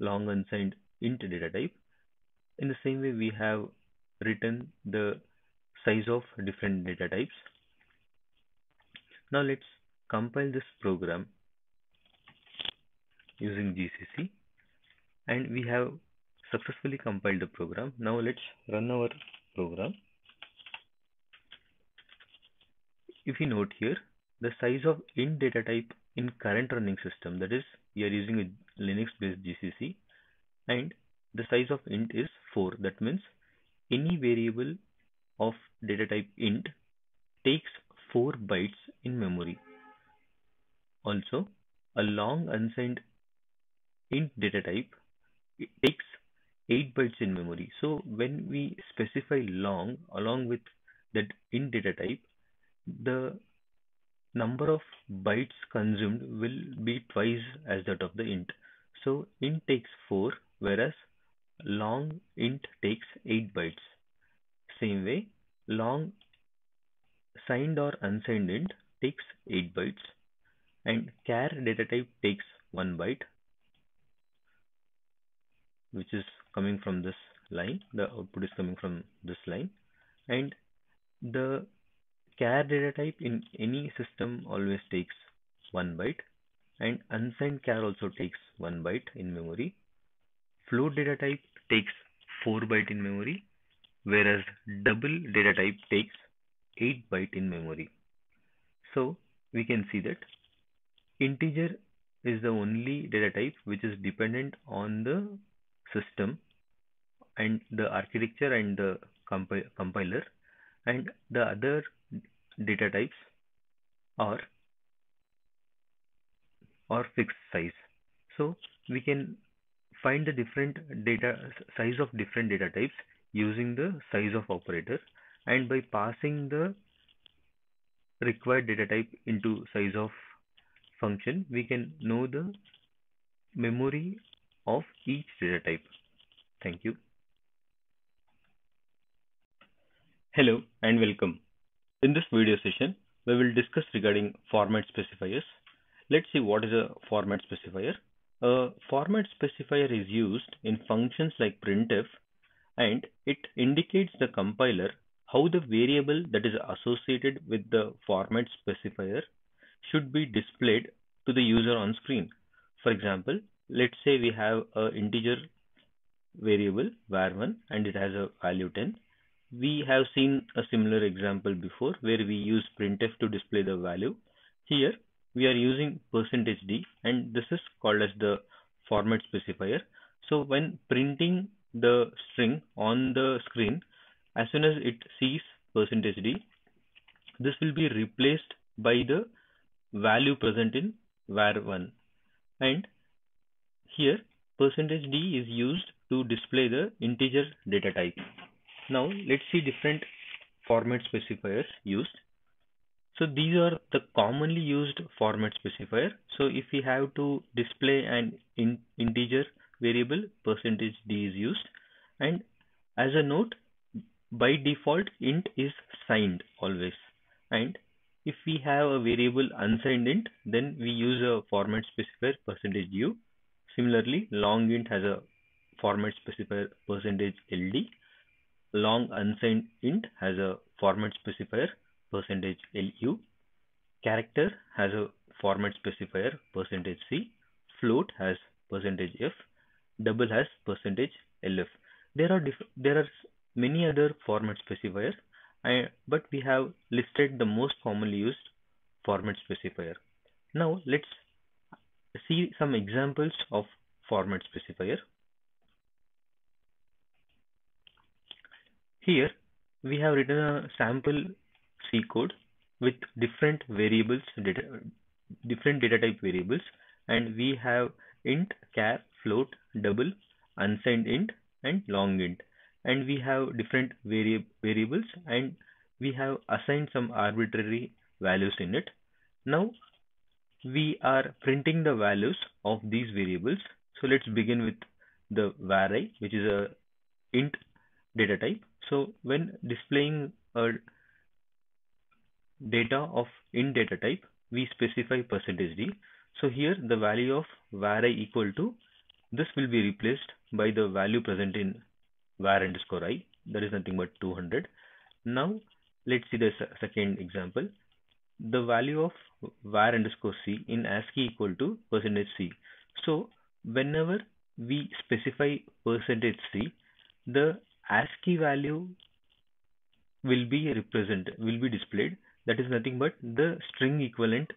long unsigned int data type. In the same way, we have written the size of different data types. Now let's compile this program using G C C, and we have successfully compiled the program. Now let's run our program. If you note here, the size of int data type in current running system, that is, you are using a Linux based G C C, and the size of int is four. That means any variable of data type int takes four bytes in memory. Also, a long unsigned int data type, it takes eight bytes in memory. So when we specify long along with that int data type, the number of bytes consumed will be twice as that of the int. So int takes four, whereas long int takes eight bytes. Same way, long signed or unsigned int takes eight bytes, and char data type takes one byte, which is coming from this line. The output is coming from this line, and the char data type in any system always takes one byte, and unsigned char also takes one byte in memory. Float data type takes four byte in memory, whereas double data type takes eight byte in memory. So we can see that integer is the only data type which is dependent on the system and the architecture and the compi- compiler, and the other data types are or fixed size. So we can find the different data size of different data types using the size of operator, and by passing the required data type into size of function, we can know the memory of each data type. Thank you. Hello and welcome. In this video session, we will discuss regarding format specifiers. Let's see what is a format specifier. A format specifier is used in functions like printf, and it indicates the compiler how the variable that is associated with the format specifier should be displayed to the user on screen. For example, let's say we have a integer variable var one and it has a value ten. We have seen a similar example before where we use printf to display the value. Here we are using percentage d, and this is called as the format specifier. So when printing the string on the screen, as soon as it sees percentage d, this will be replaced by the value present in var one, and here percentage d is used to display the integer data type. Now let's see different format specifiers used. So these are the commonly used format specifier. So if we have to display an in integer variable, percentage d is used, and as a note, by default int is signed always, and if we have a variable unsigned int, then we use a format specifier percentage u. Similarly, long int has a format specifier percentage ld. Long unsigned int has a format specifier percentage lu. Character has a format specifier percentage c. Float has percentage f. Double has percentage lf. There are diff there are many other format specifiers, and but we have listed the most commonly used format specifier. Now let's see some examples of format specifier. Here we have written a sample C code with different variables, data, different data type variables, and we have int, char, float, double, unsigned int, and long int. And we have different vari variables, and we have assigned some arbitrary values in it. Now we are printing the values of these variables. So let's begin with the var i, which is a int data type. So when displaying a data of int data type, we specify percentage d. So here the value of var I equal to, this will be replaced by the value present in var underscore I, that is nothing but two hundred. Now let's see the second example. The value of var underscore C in ASCII equal to percentage C. So whenever we specify percentage C, the ASCII value will be represent will be displayed. That is nothing but the string equivalent,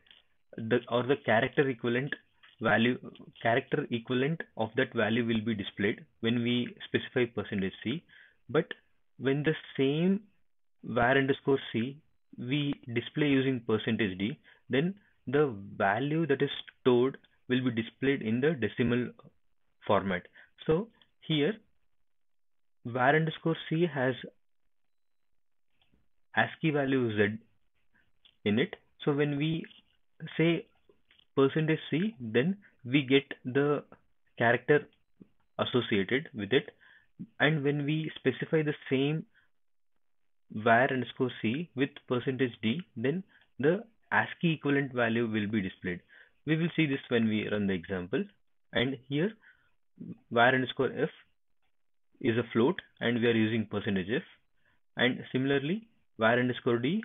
the or the character equivalent value character equivalent of that value will be displayed when we specify percentage C. But when the same var underscore C we display using percentage d, then the value that is stored will be displayed in the decimal format. So here var underscore C has ASCII value z in it. So when we say percentage C, then we get the character associated with it, and when we specify the same var underscore C with percentage d, then the ASCII equivalent value will be displayed. We will see this when we run the example. And here var underscore f is a float and we are using percentage f, and similarly var underscore d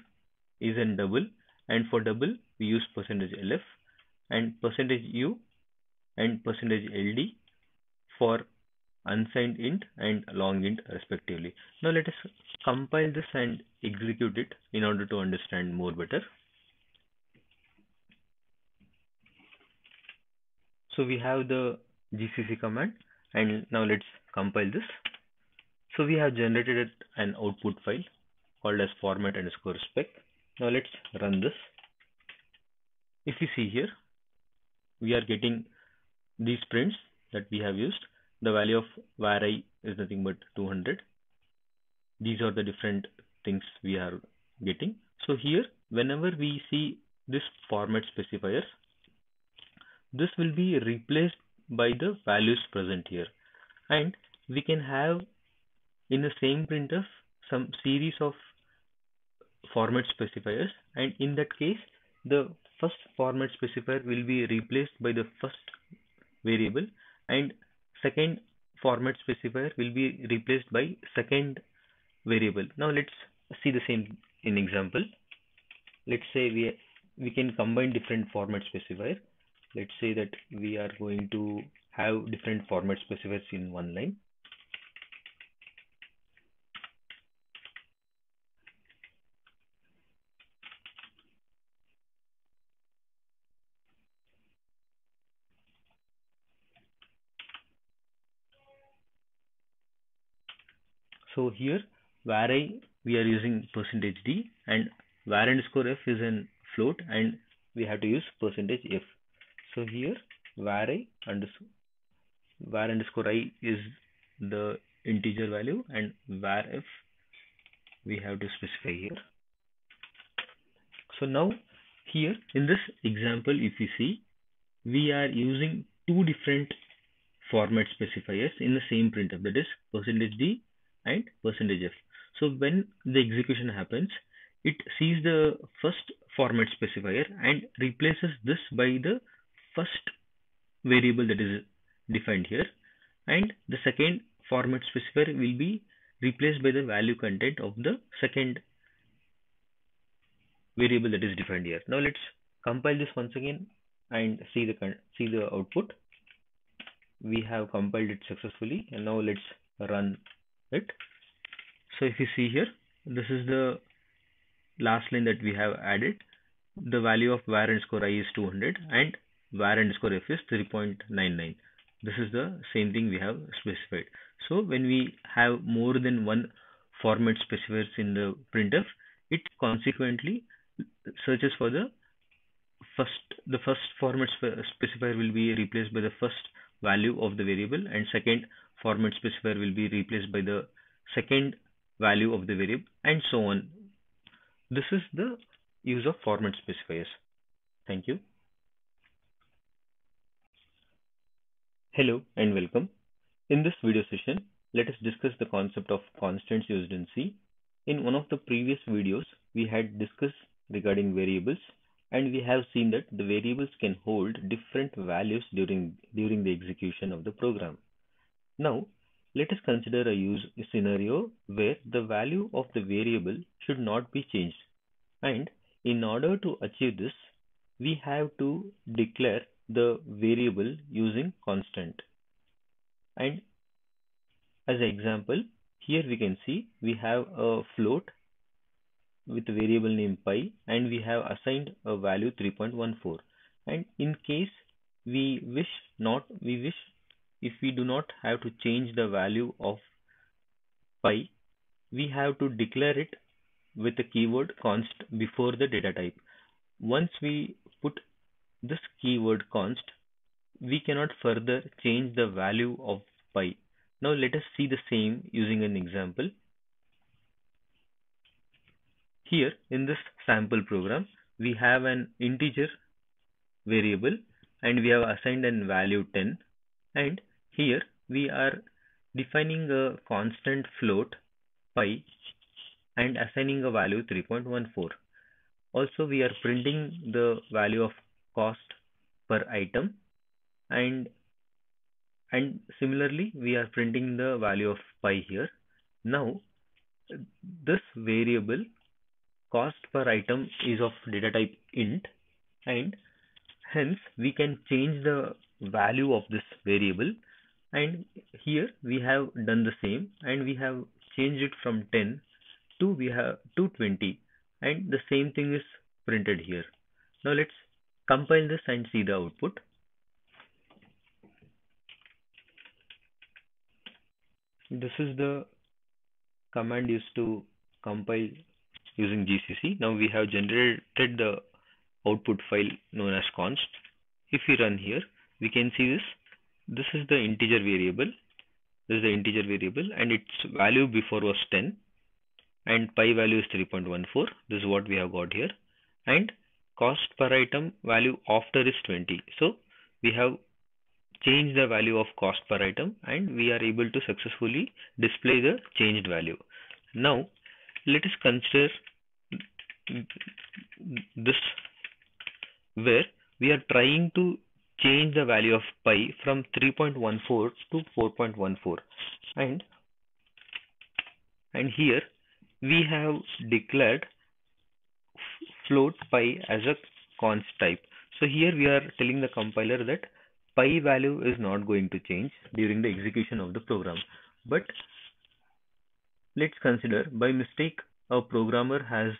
is in double and for double we use percentage lf, and percentage u and percentage ld for unsigned int and long int respectively. Now let us compile this and execute it in order to understand more better. So we have the G C C command and now let's compile this. So we have generated an output file called as format underscore spec. Now let's run this. If you see here, we are getting these prints that we have used. The value of var I is nothing but two hundred. These are the different things we are getting. So here, whenever we see this format specifier, this will be replaced by the values present here. And we can have in the same printf some series of format specifiers. And in that case, the first format specifier will be replaced by the first variable, and second format specifier will be replaced by second variable. Now let's see the same in example. Let's say we we can combine different format specifier. Let's say that we are going to have different format specifiers in one line. So here var I we are using percentage d and var underscore f is in float and we have to use percentage f. So here var I underscore var underscore I is the integer value and var f we have to specify here. So now here in this example, if you see, we are using two different format specifiers in the same printf, that is percentage d and percentage f. So when the execution happens, it sees the first format specifier and replaces this by the first variable that is defined here, and the second format specifier will be replaced by the value content of the second variable that is defined here. Now let's compile this once again and see the see the output. We have compiled it successfully, and now let's run it. So if you see here, this is the last line that we have added. The value of var underscore I is two hundred and var underscore f is three point nine nine. This is the same thing we have specified. So when we have more than one format specifiers in the printf, it consequently searches for the first the first format specifier will be replaced by the first value of the variable, and second format specifier will be replaced by the second value of the variable, and so on. This is the use of format specifiers. Thank you. Hello and welcome. In this video session, let us discuss the concept of constants used in C. In one of the previous videos, we had discussed regarding variables, and we have seen that the variables can hold different values during during the execution of the program. Now, let us consider a use scenario where the value of the variable should not be changed. And in order to achieve this, we have to declare the variable using constant. And as an example, here we can see we have a float with a variable name pi, and we have assigned a value three point one four. And in case we wish not, we wish if we do not have to change the value of pi, we have to declare it with the keyword const before the data type. Once we put this keyword const, we cannot further change the value of pi. Now let us see the same using an example. Here in this sample program, we have an integer variable and we have assigned an value ten, and here we are defining a constant float pi and assigning a value three point one four. Also, we are printing the value of cost per item, and and similarly we are printing the value of pi here. Now this variable cost per item is of data type int, and hence we can change the value of this variable, and here we have done the same and we have changed it from ten to we have two twenty, and the same thing is printed here. Now let's compile this and see the output. This is the command used to compile using G C C. Now we have generated the output file known as const. If we run here, we can see this. This is the integer variable. This is the integer variable, and its value before was ten, and pi value is three point one four. This is what we have got here, and cost per item value after is twenty. So we have change the value of cost per item, and we are able to successfully display the changed value. Now let us consider this where we are trying to change the value of pi from three point one four to four point one four, and and here we have declared float pi as a const type. So here we are telling the compiler that pi value is not going to change during the execution of the program. But let's consider by mistake a programmer has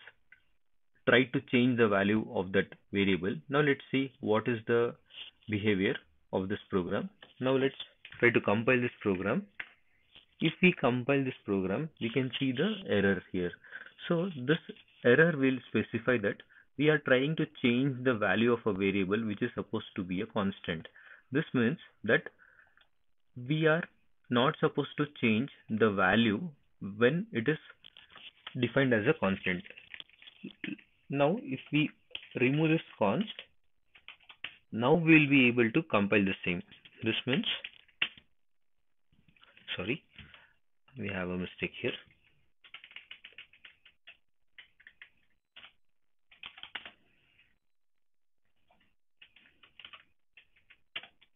tried to change the value of that variable. Now let's see what is the behavior of this program. Now let's try to compile this program. If we compile this program, we can see the error here. So this error will specify that we are trying to change the value of a variable which is supposed to be a constant. This means that we are not supposed to change the value when it is defined as a constant. Now, if we remove this const, now we will be able to compile the same. This means, sorry, we have a mistake here.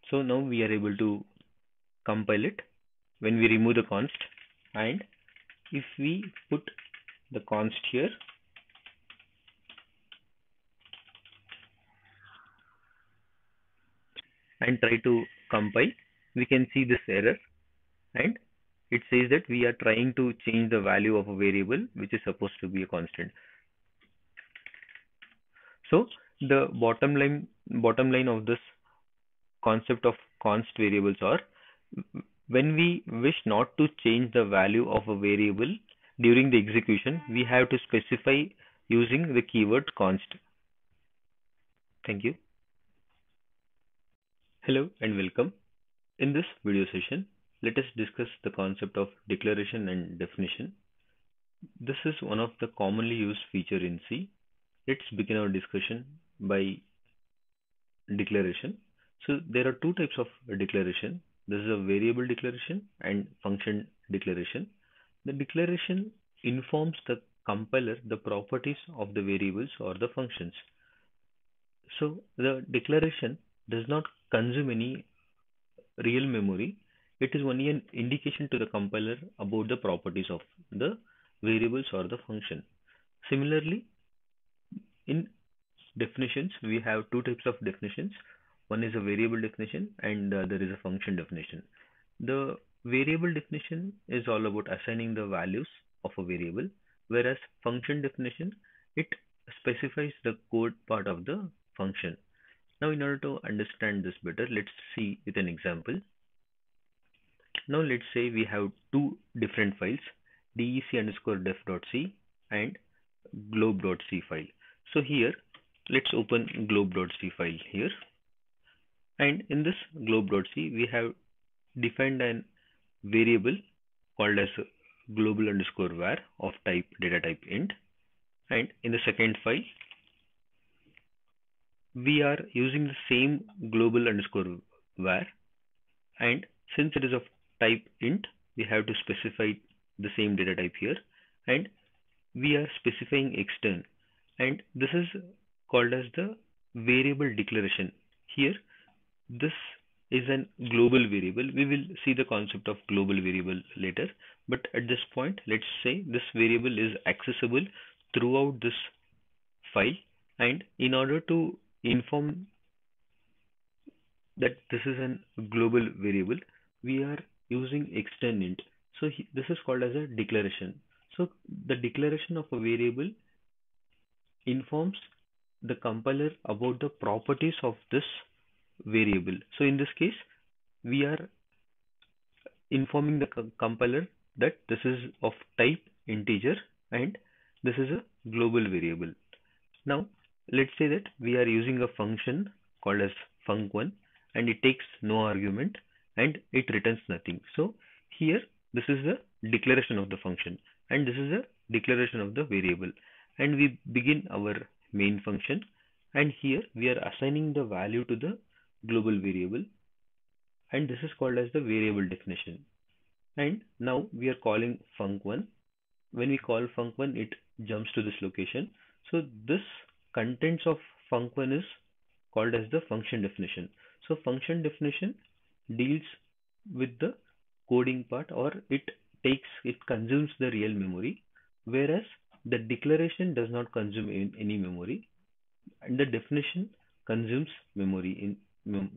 So now we are able to compile it when we remove the const, and if we put the const here, and try to compile, we can see this error, and it says that we are trying to change the value of a variable which is supposed to be a constant. So the bottom line, bottom line of this concept of const variables are when we wish not to change the value of a variable during the execution, we have to specify using the keyword const. Thank you. Hello and welcome. In this video session, let us discuss the concept of declaration and definition. This is one of the commonly used feature in C. Let's begin our discussion by declaration. So there are two types of declaration. This is a variable declaration and function declaration. The declaration informs the compiler the properties of the variables or the functions. So the declaration does not consume any real memory. It is only an indication to the compiler about the properties of the variables or the function. Similarly, in definitions, we have two types of definitions. One is a variable definition and uh, there is a function definition. The variable definition is all about assigning the values of a variable, whereas function definition, it specifies the code part of the function. Now, in order to understand this better, let's see with an example. Now, let's say we have two different files, dec underscore def.c and globe.c file. So here, let's open globe.c file here. And in this globe.c, we have defined an variable called as global underscore var of type data type int. And in the second file, we are using the same global underscore var. And since it is of type int, we have to specify the same data type here. And we are specifying extern. And this is called as the variable declaration here. This is a global variable. We will see the concept of global variable later, but at this point, let's say this variable is accessible throughout this file, and in order to inform that this is a global variable, we are using extern int. So this is called as a declaration. So the declaration of a variable informs the compiler about the properties of this variable. So in this case, we are informing the compiler that this is of type integer and this is a global variable. Now let's say that we are using a function called as func one, and it takes no argument and it returns nothing. So here this is the declaration of the function and this is a declaration of the variable, and we begin our main function, and here we are assigning the value to the global variable, and this is called as the variable definition. And now we are calling func one. When we call func one, it jumps to this location. So this contents of func one is called as the function definition. So function definition deals with the coding part, or it takes, it consumes the real memory, whereas the declaration does not consume in any memory, and the definition consumes memory in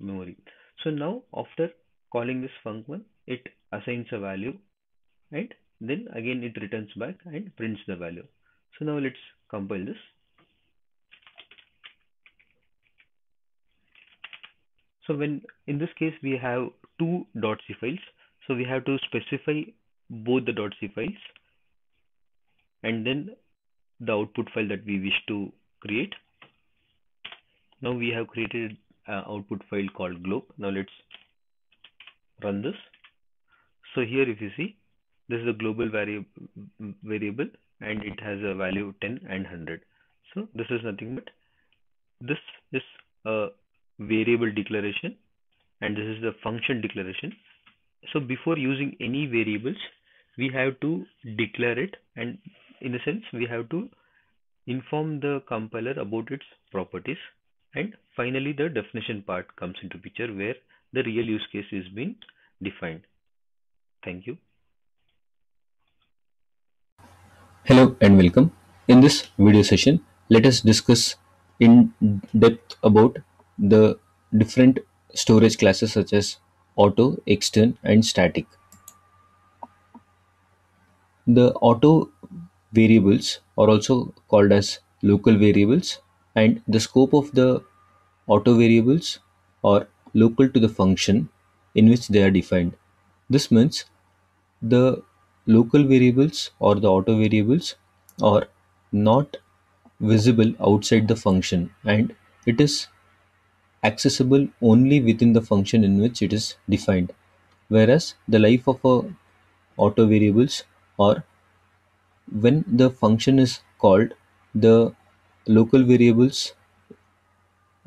memory. So now after calling this func one, it assigns a value and then again it returns back and prints the value. So now let's compile this. So when in this case we have two .c files, so we have to specify both the .c files and then the output file that we wish to create. Now we have created Uh, output file called globe. Now let's run this. So here if you see, this is a global variable variable and it has a value ten and one hundred. So this is nothing but this is a variable declaration and this is the function declaration. So before using any variables, we have to declare it, and in a sense we have to inform the compiler about its properties. And finally, the definition part comes into picture where the real use case is being defined. Thank you. Hello and welcome. In this video session, let us discuss in depth about the different storage classes such as auto, extern, and static. The auto variables are also called as local variables, and the scope of the auto variables are local to the function in which they are defined. This means the local variables or the auto variables are not visible outside the function, and it is accessible only within the function in which it is defined, whereas the life of a auto variables are when the function is called, the local variables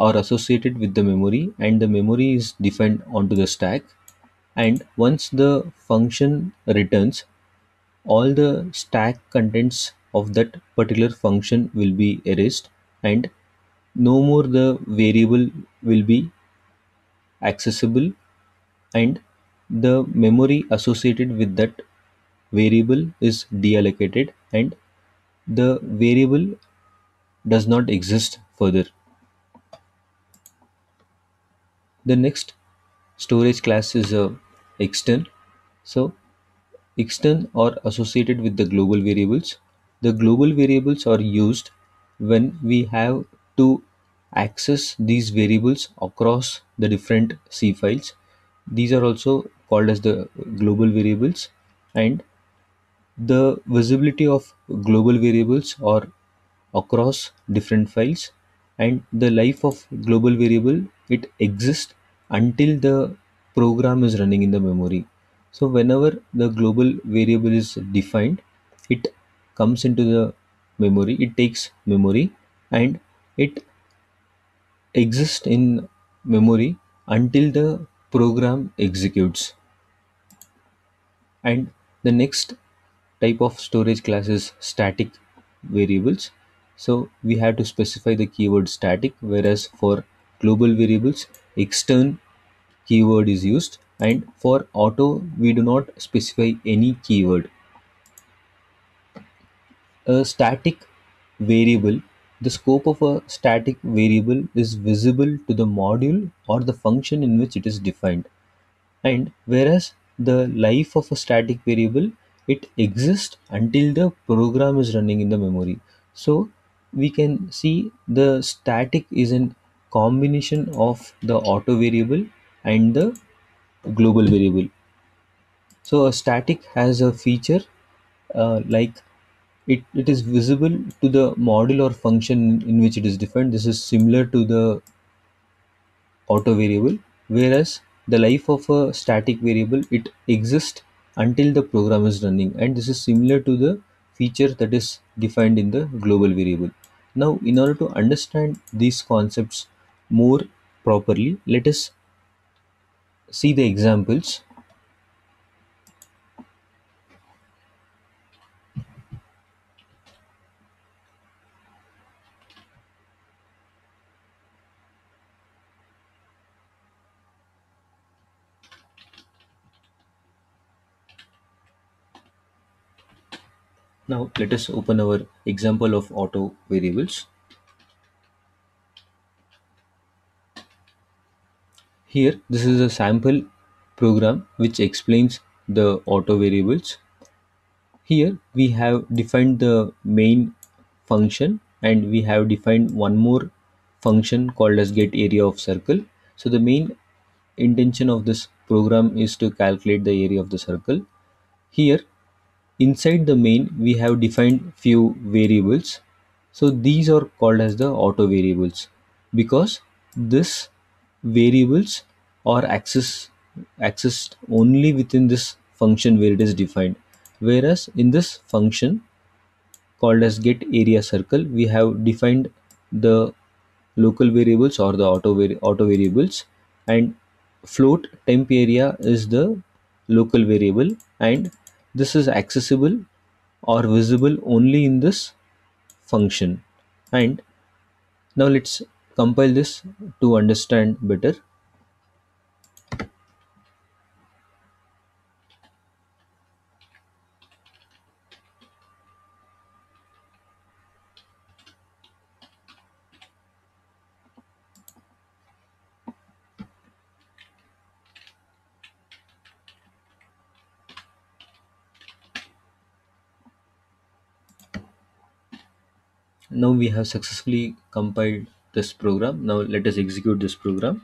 are associated with the memory and the memory is defined onto the stack, and once the function returns, all the stack contents of that particular function will be erased, and no more the variable will be accessible, and the memory associated with that variable is deallocated and the variable does not exist further. The next storage class is a extern. So extern are associated with the global variables. The global variables are used when we have to access these variables across the different C files. These are also called as the global variables, and the visibility of global variables are across different files, and the life of global variable, it exists until the program is running in the memory. So whenever the global variable is defined, it comes into the memory, it takes memory, and it exists in memory until the program executes. And the next type of storage class is static variables. So we have to specify the keyword static, whereas for global variables extern keyword is used, and for auto we do not specify any keyword. A static variable, the scope of a static variable is visible to the module or the function in which it is defined, and whereas the life of a static variable, it exists until the program is running in the memory. So we can see the static is a combination of the auto variable and the global variable. So a static has a feature uh, like it, it is visible to the module or function in which it is defined. This is similar to the auto variable, whereas the life of a static variable, it exists until the program is running, and this is similar to the feature that is defined in the global variable. Now, in order to understand these concepts more properly, let us see the examples. Now let us open our example of auto variables. Here, this is a sample program which explains the auto variables. Here we have defined the main function, and we have defined one more function called as get area of circle. So the main intention of this program is to calculate the area of the circle. Here, inside the main, we have defined few variables. So these are called as the auto variables, because this variables are access, accessed only within this function where it is defined. Whereas in this function called as get area circle, we have defined the local variables or the auto, vari auto variables, and float temp area is the local variable, and this is accessible or visible only in this function. And now let's compile this to understand better. Now we have successfully compiled this program. Now let us execute this program.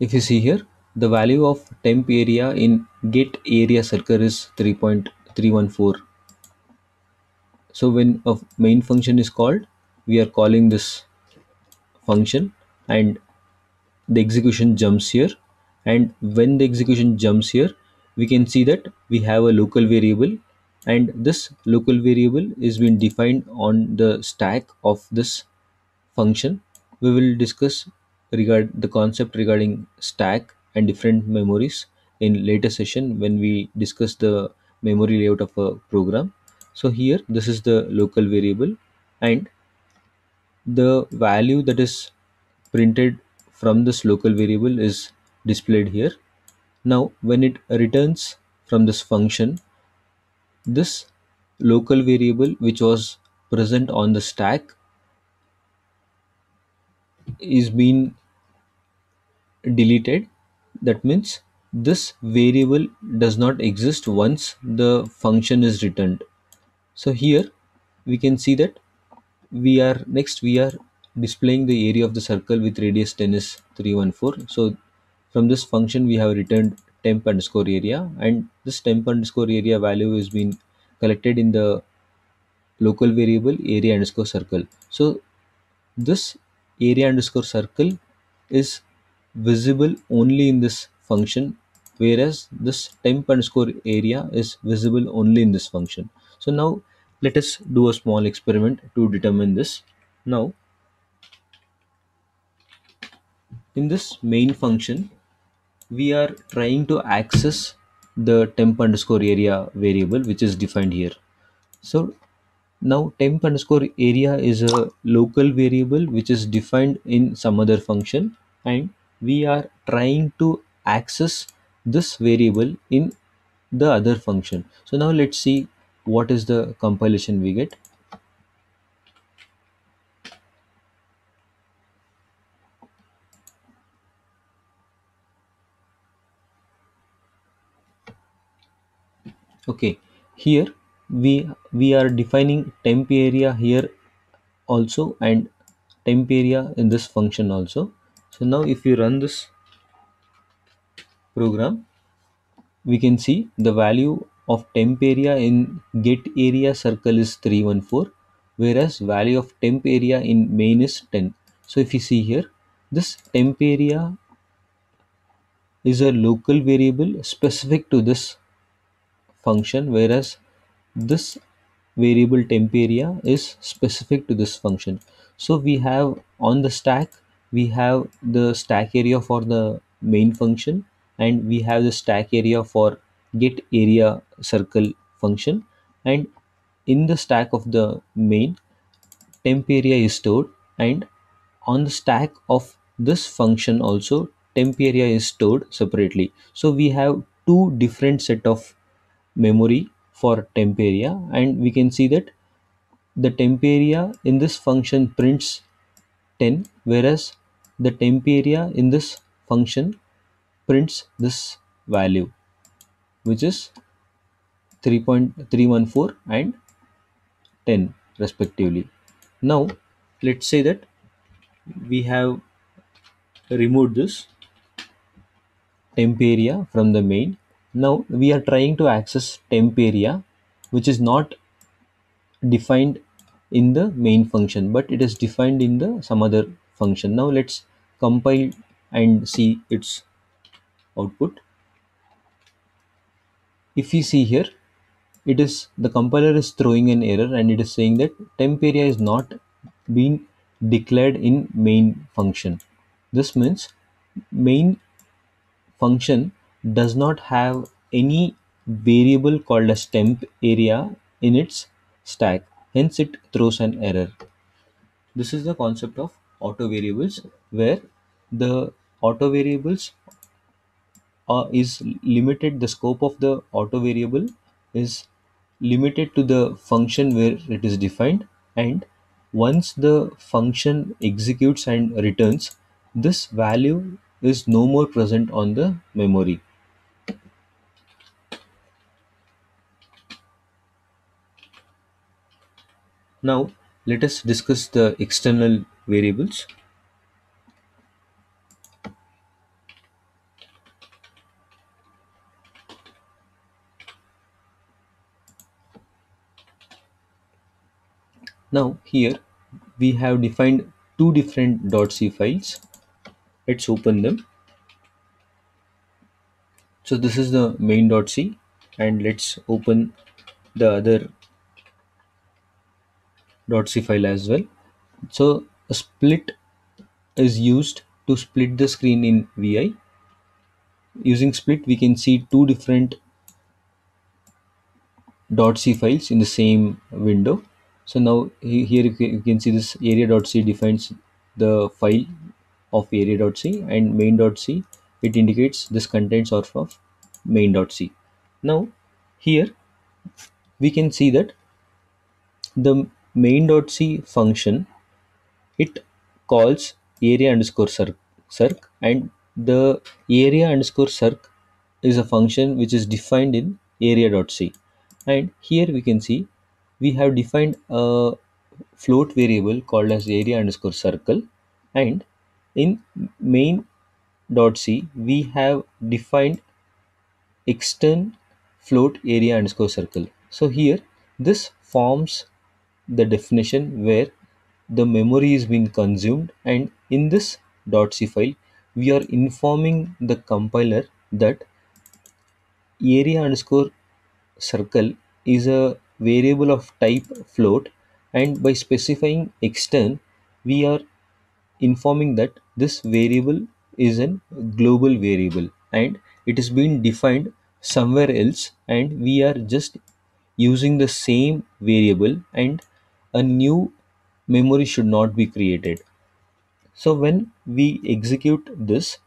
If you see here, the value of temp area in get area circle is three point three one four. So when a main function is called, we are calling this function, and the execution jumps here. And when the execution jumps here, we can see that we have a local variable, and this local variable is being defined on the stack of this function. We will discuss regard the concept regarding stack and different memories in later session when we discuss the memory layout of a program. So here this is the local variable, and the value that is printed from this local variable is displayed here. Now when it returns from this function, this local variable which was present on the stack is being deleted. That means this variable does not exist once the function is returned. So here we can see that we are next we are displaying the area of the circle with radius ten is three hundred fourteen. So from this function we have returned temp underscore area, and this temp underscore area value is being collected in the local variable area underscore circle. So this area underscore circle is visible only in this function, whereas this temp underscore area is visible only in this function. So now let us do a small experiment to determine this. Now in this main function we are trying to access the temp underscore area variable which is defined here. So now temp underscore area is a local variable which is defined in some other function, and we are trying to access this variable in the other function. So now let's see what is the compilation we get. Okay, here we we are defining temp area here also and temp area in this function also. So now if you run this program, we can see the value of temp area in get area circle is three hundred fourteen, whereas value of temp area in main is ten. So if you see here, this temp area is a local variable specific to this function, whereas this variable temp area is specific to this function. So we have on the stack, we have the stack area for the main function, and we have the stack area for get area circle function, and in the stack of the main temp area is stored, and on the stack of this function also temp area is stored separately. So we have two different set of memory for temp area, and we can see that the temp area in this function prints ten, whereas the temp area in this function prints this value which is three point three one four and ten respectively. Now let's say that we have removed this temp area from the main. Now we are trying to access temp area which is not defined in the main function, but it is defined in the some other function. Now let's compile and see its output. If you see here, it is the compiler is throwing an error and it is saying that temp area is not being declared in main function. This means main function does not have any variable called as temp area in its stack, hence it throws an error. This is the concept of auto variables, where the auto variables uh, is limited, the scope of the auto variable is limited to the function where it is defined, and once the function executes and returns, this value is no more present on the memory. Now let us discuss the external variables. Now here we have defined two different .c files. Let's open them. So this is the main.c, and let's open the other .c file as well. So a split is used to split the screen in V I. Using split we can see two different .c files in the same window. So now here you can see this area.c defines the file of area.c, and main.c, it indicates this contents are of main.c. Now here we can see that the main.c function, it calls area underscore circ, and the area underscore circ is a function which is defined in area.c. And here we can see we have defined a float variable called as area underscore circle, and in main.c we have defined extern float area underscore circle. So here this forms the definition where the memory is being consumed, and in this .c file we are informing the compiler that area underscore circle is a variable of type float, and by specifying extern we are informing that this variable is a global variable and it is being defined somewhere else, and we are just using the same variable and a new memory should not be created. So when we execute this,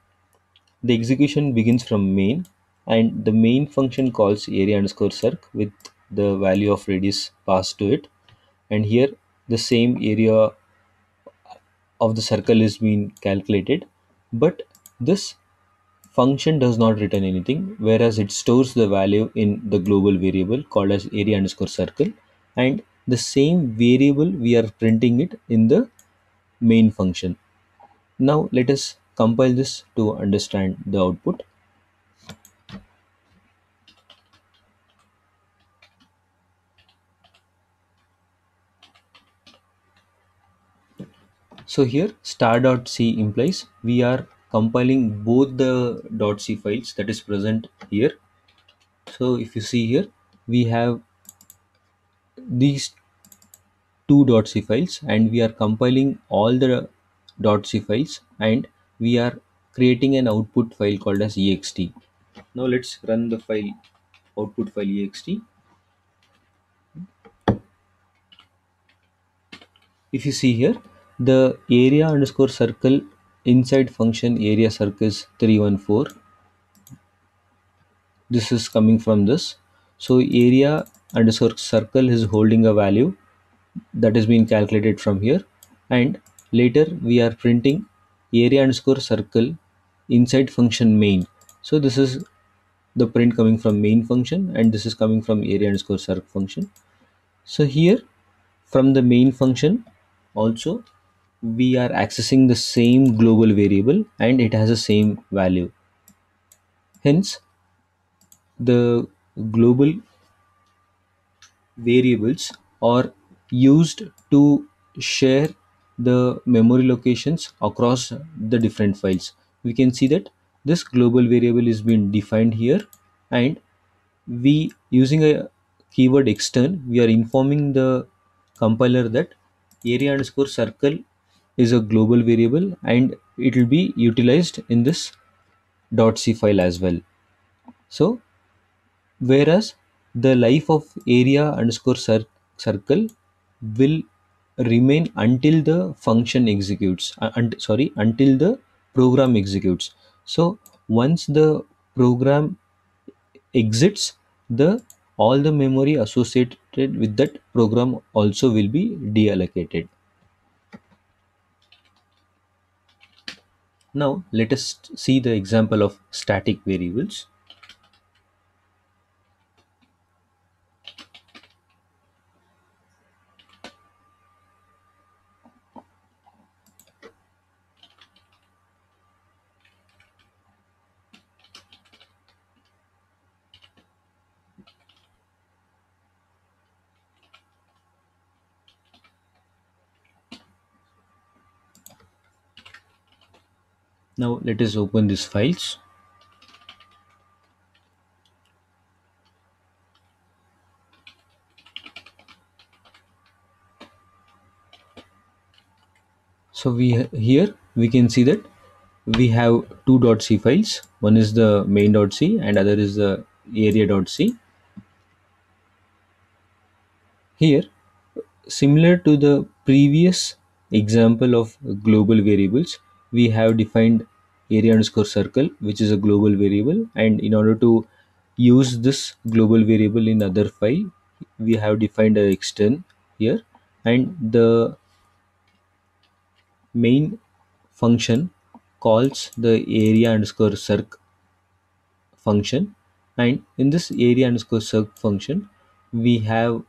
the execution begins from main, and the main function calls area underscore circ with the value of radius passed to it, and here the same area of the circle is being calculated, but this function does not return anything, whereas it stores the value in the global variable called as area underscore circle, and the same variable we are printing it in the main function. Now let us compile this to understand the output. So here star.c implies we are compiling both the .c files that is present here. So if you see here, we have these two .c files and we are compiling all the .c files, and we are creating an output file called as ext. Now let's run the file, output file ext. If you see here, the area underscore circle inside function area circ is three one four. This is coming from this. So area underscore circle is holding a value that is being calculated from here, and later we are printing area underscore circle inside function main. So this is the print coming from main function, and this is coming from area underscore circ function. So here from the main function also we are accessing the same global variable and it has the same value. Hence the global variables are used to share the memory locations across the different files. We can see that this global variable is being defined here, and we, using a keyword extern, we are informing the compiler that area underscore circle is a global variable and it will be utilized in this .c file as well. So whereas the life of area underscore cir circle will remain until the function executes, uh, un sorry until the program executes. So once the program exits, the all the memory associated with that program also will be deallocated. Now let us see the example of static variables. Now let us open these files. So we here we can see that we have two .c files. One is the main.c and other is the area.c. Here, similar to the previous example of global variables, we have defined area underscore circle, which is a global variable, and in order to use this global variable in other file, we have defined an extern here, and the main function calls the area underscore circ function, and in this area underscore circ function we have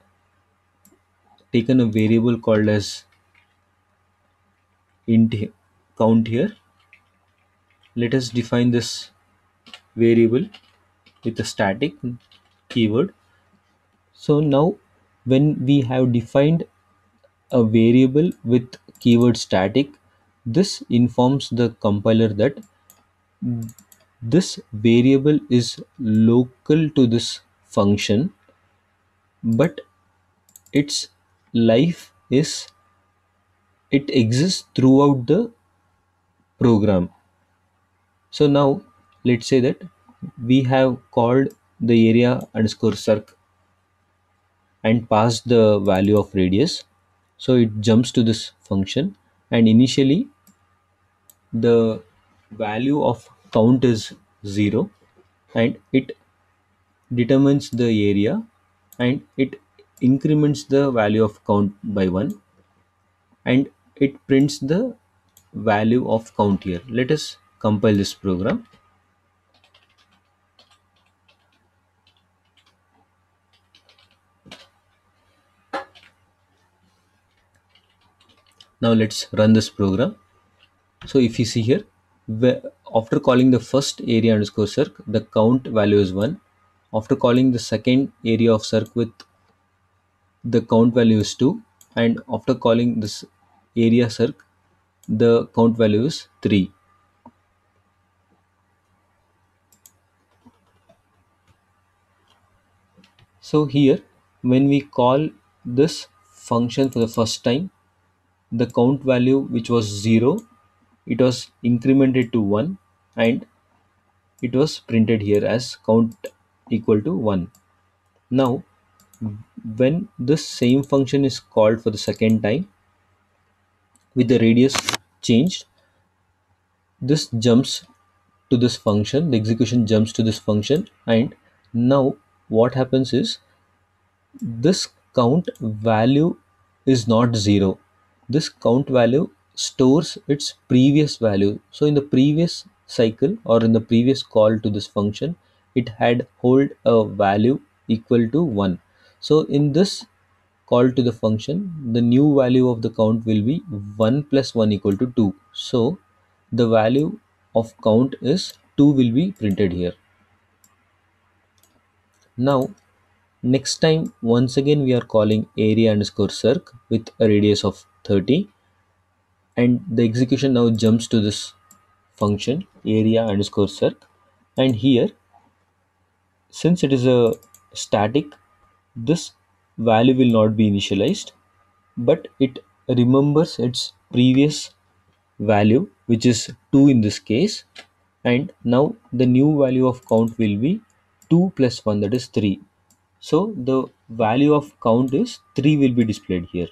taken a variable called as int count here. Let us define this variable with a static keyword. So now when we have defined a variable with keyword static, this informs the compiler that this variable is local to this function, but its life is it exists throughout the program. So now let's say that we have called the area underscore circ and passed the value of radius. So it jumps to this function, and initially the value of count is zero, and it determines the area and it increments the value of count by one, and it prints the value of count here. Let us compile this program. Now let's run this program. So if you see here, after calling the first area underscore circ, the count value is one. After calling the second area of circ with the count value is two, and after calling this area circ, the count value is three. So here, when we call this function for the first time, the count value, which was zero, it was incremented to one, and it was printed here as count equal to one. Now when this same function is called for the second time with the radius changed, this jumps to this function, the execution jumps to this function, and now what happens is this count value is not zero. This count value stores its previous value. So in the previous cycle or in the previous call to this function, it had hold a value equal to one. So in this call to the function, the new value of the count will be one plus one equal to two. So the value of count is two will be printed here. Now next time, once again we are calling area underscore circ with a radius of thirty, and the execution now jumps to this function area underscore circ, and here, since it is a static, this value will not be initialized, but it remembers its previous value, which is two in this case, and now the new value of count will be two plus one, that is three. So the value of count is three will be displayed here.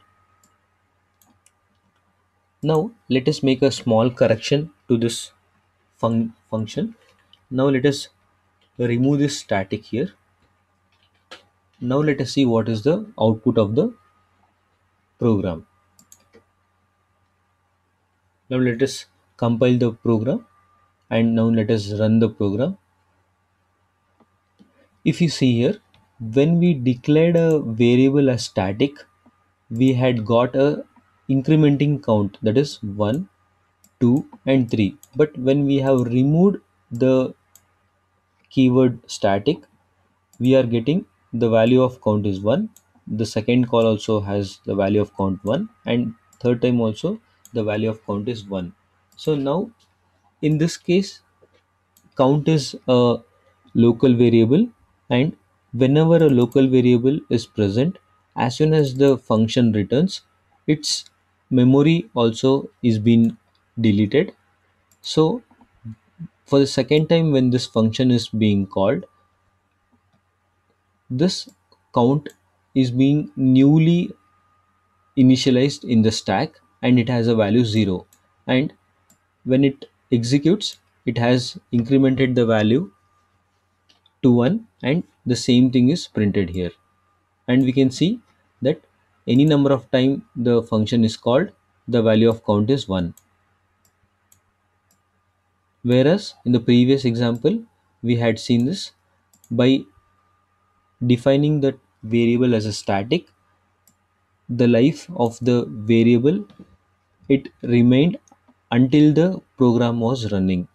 Now let us make a small correction to this fun function. Now let us remove this static here. Now let us see what is the output of the program. Now let us compile the program, and now let us run the program. If you see here, when we declared a variable as static, we had got a incrementing count, that is one, two and three, but when we have removed the keyword static, we are getting the value of count is one, the second call also has the value of count one, and third time also the value of count is one. So now in this case, count is a local variable, and whenever a local variable is present, as soon as the function returns, its memory also is being deleted. So for the second time when this function is being called, this count is being newly initialized in the stack, and it has a value zero, and when it executes it has incremented the value to one, and the same thing is printed here. And we can see that any number of time the function is called, the value of count is one. Whereas in the previous example we had seen this by defining the variable as a static, the life of the variable, it remained until the program was running,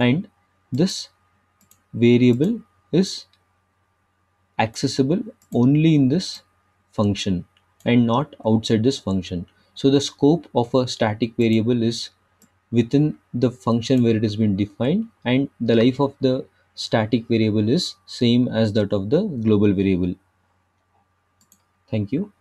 and this variable is accessible only in this function and not outside this function. So the scope of a static variable is within the function where it has been defined, and the life of the static variable is same as that of the global variable. Thank you.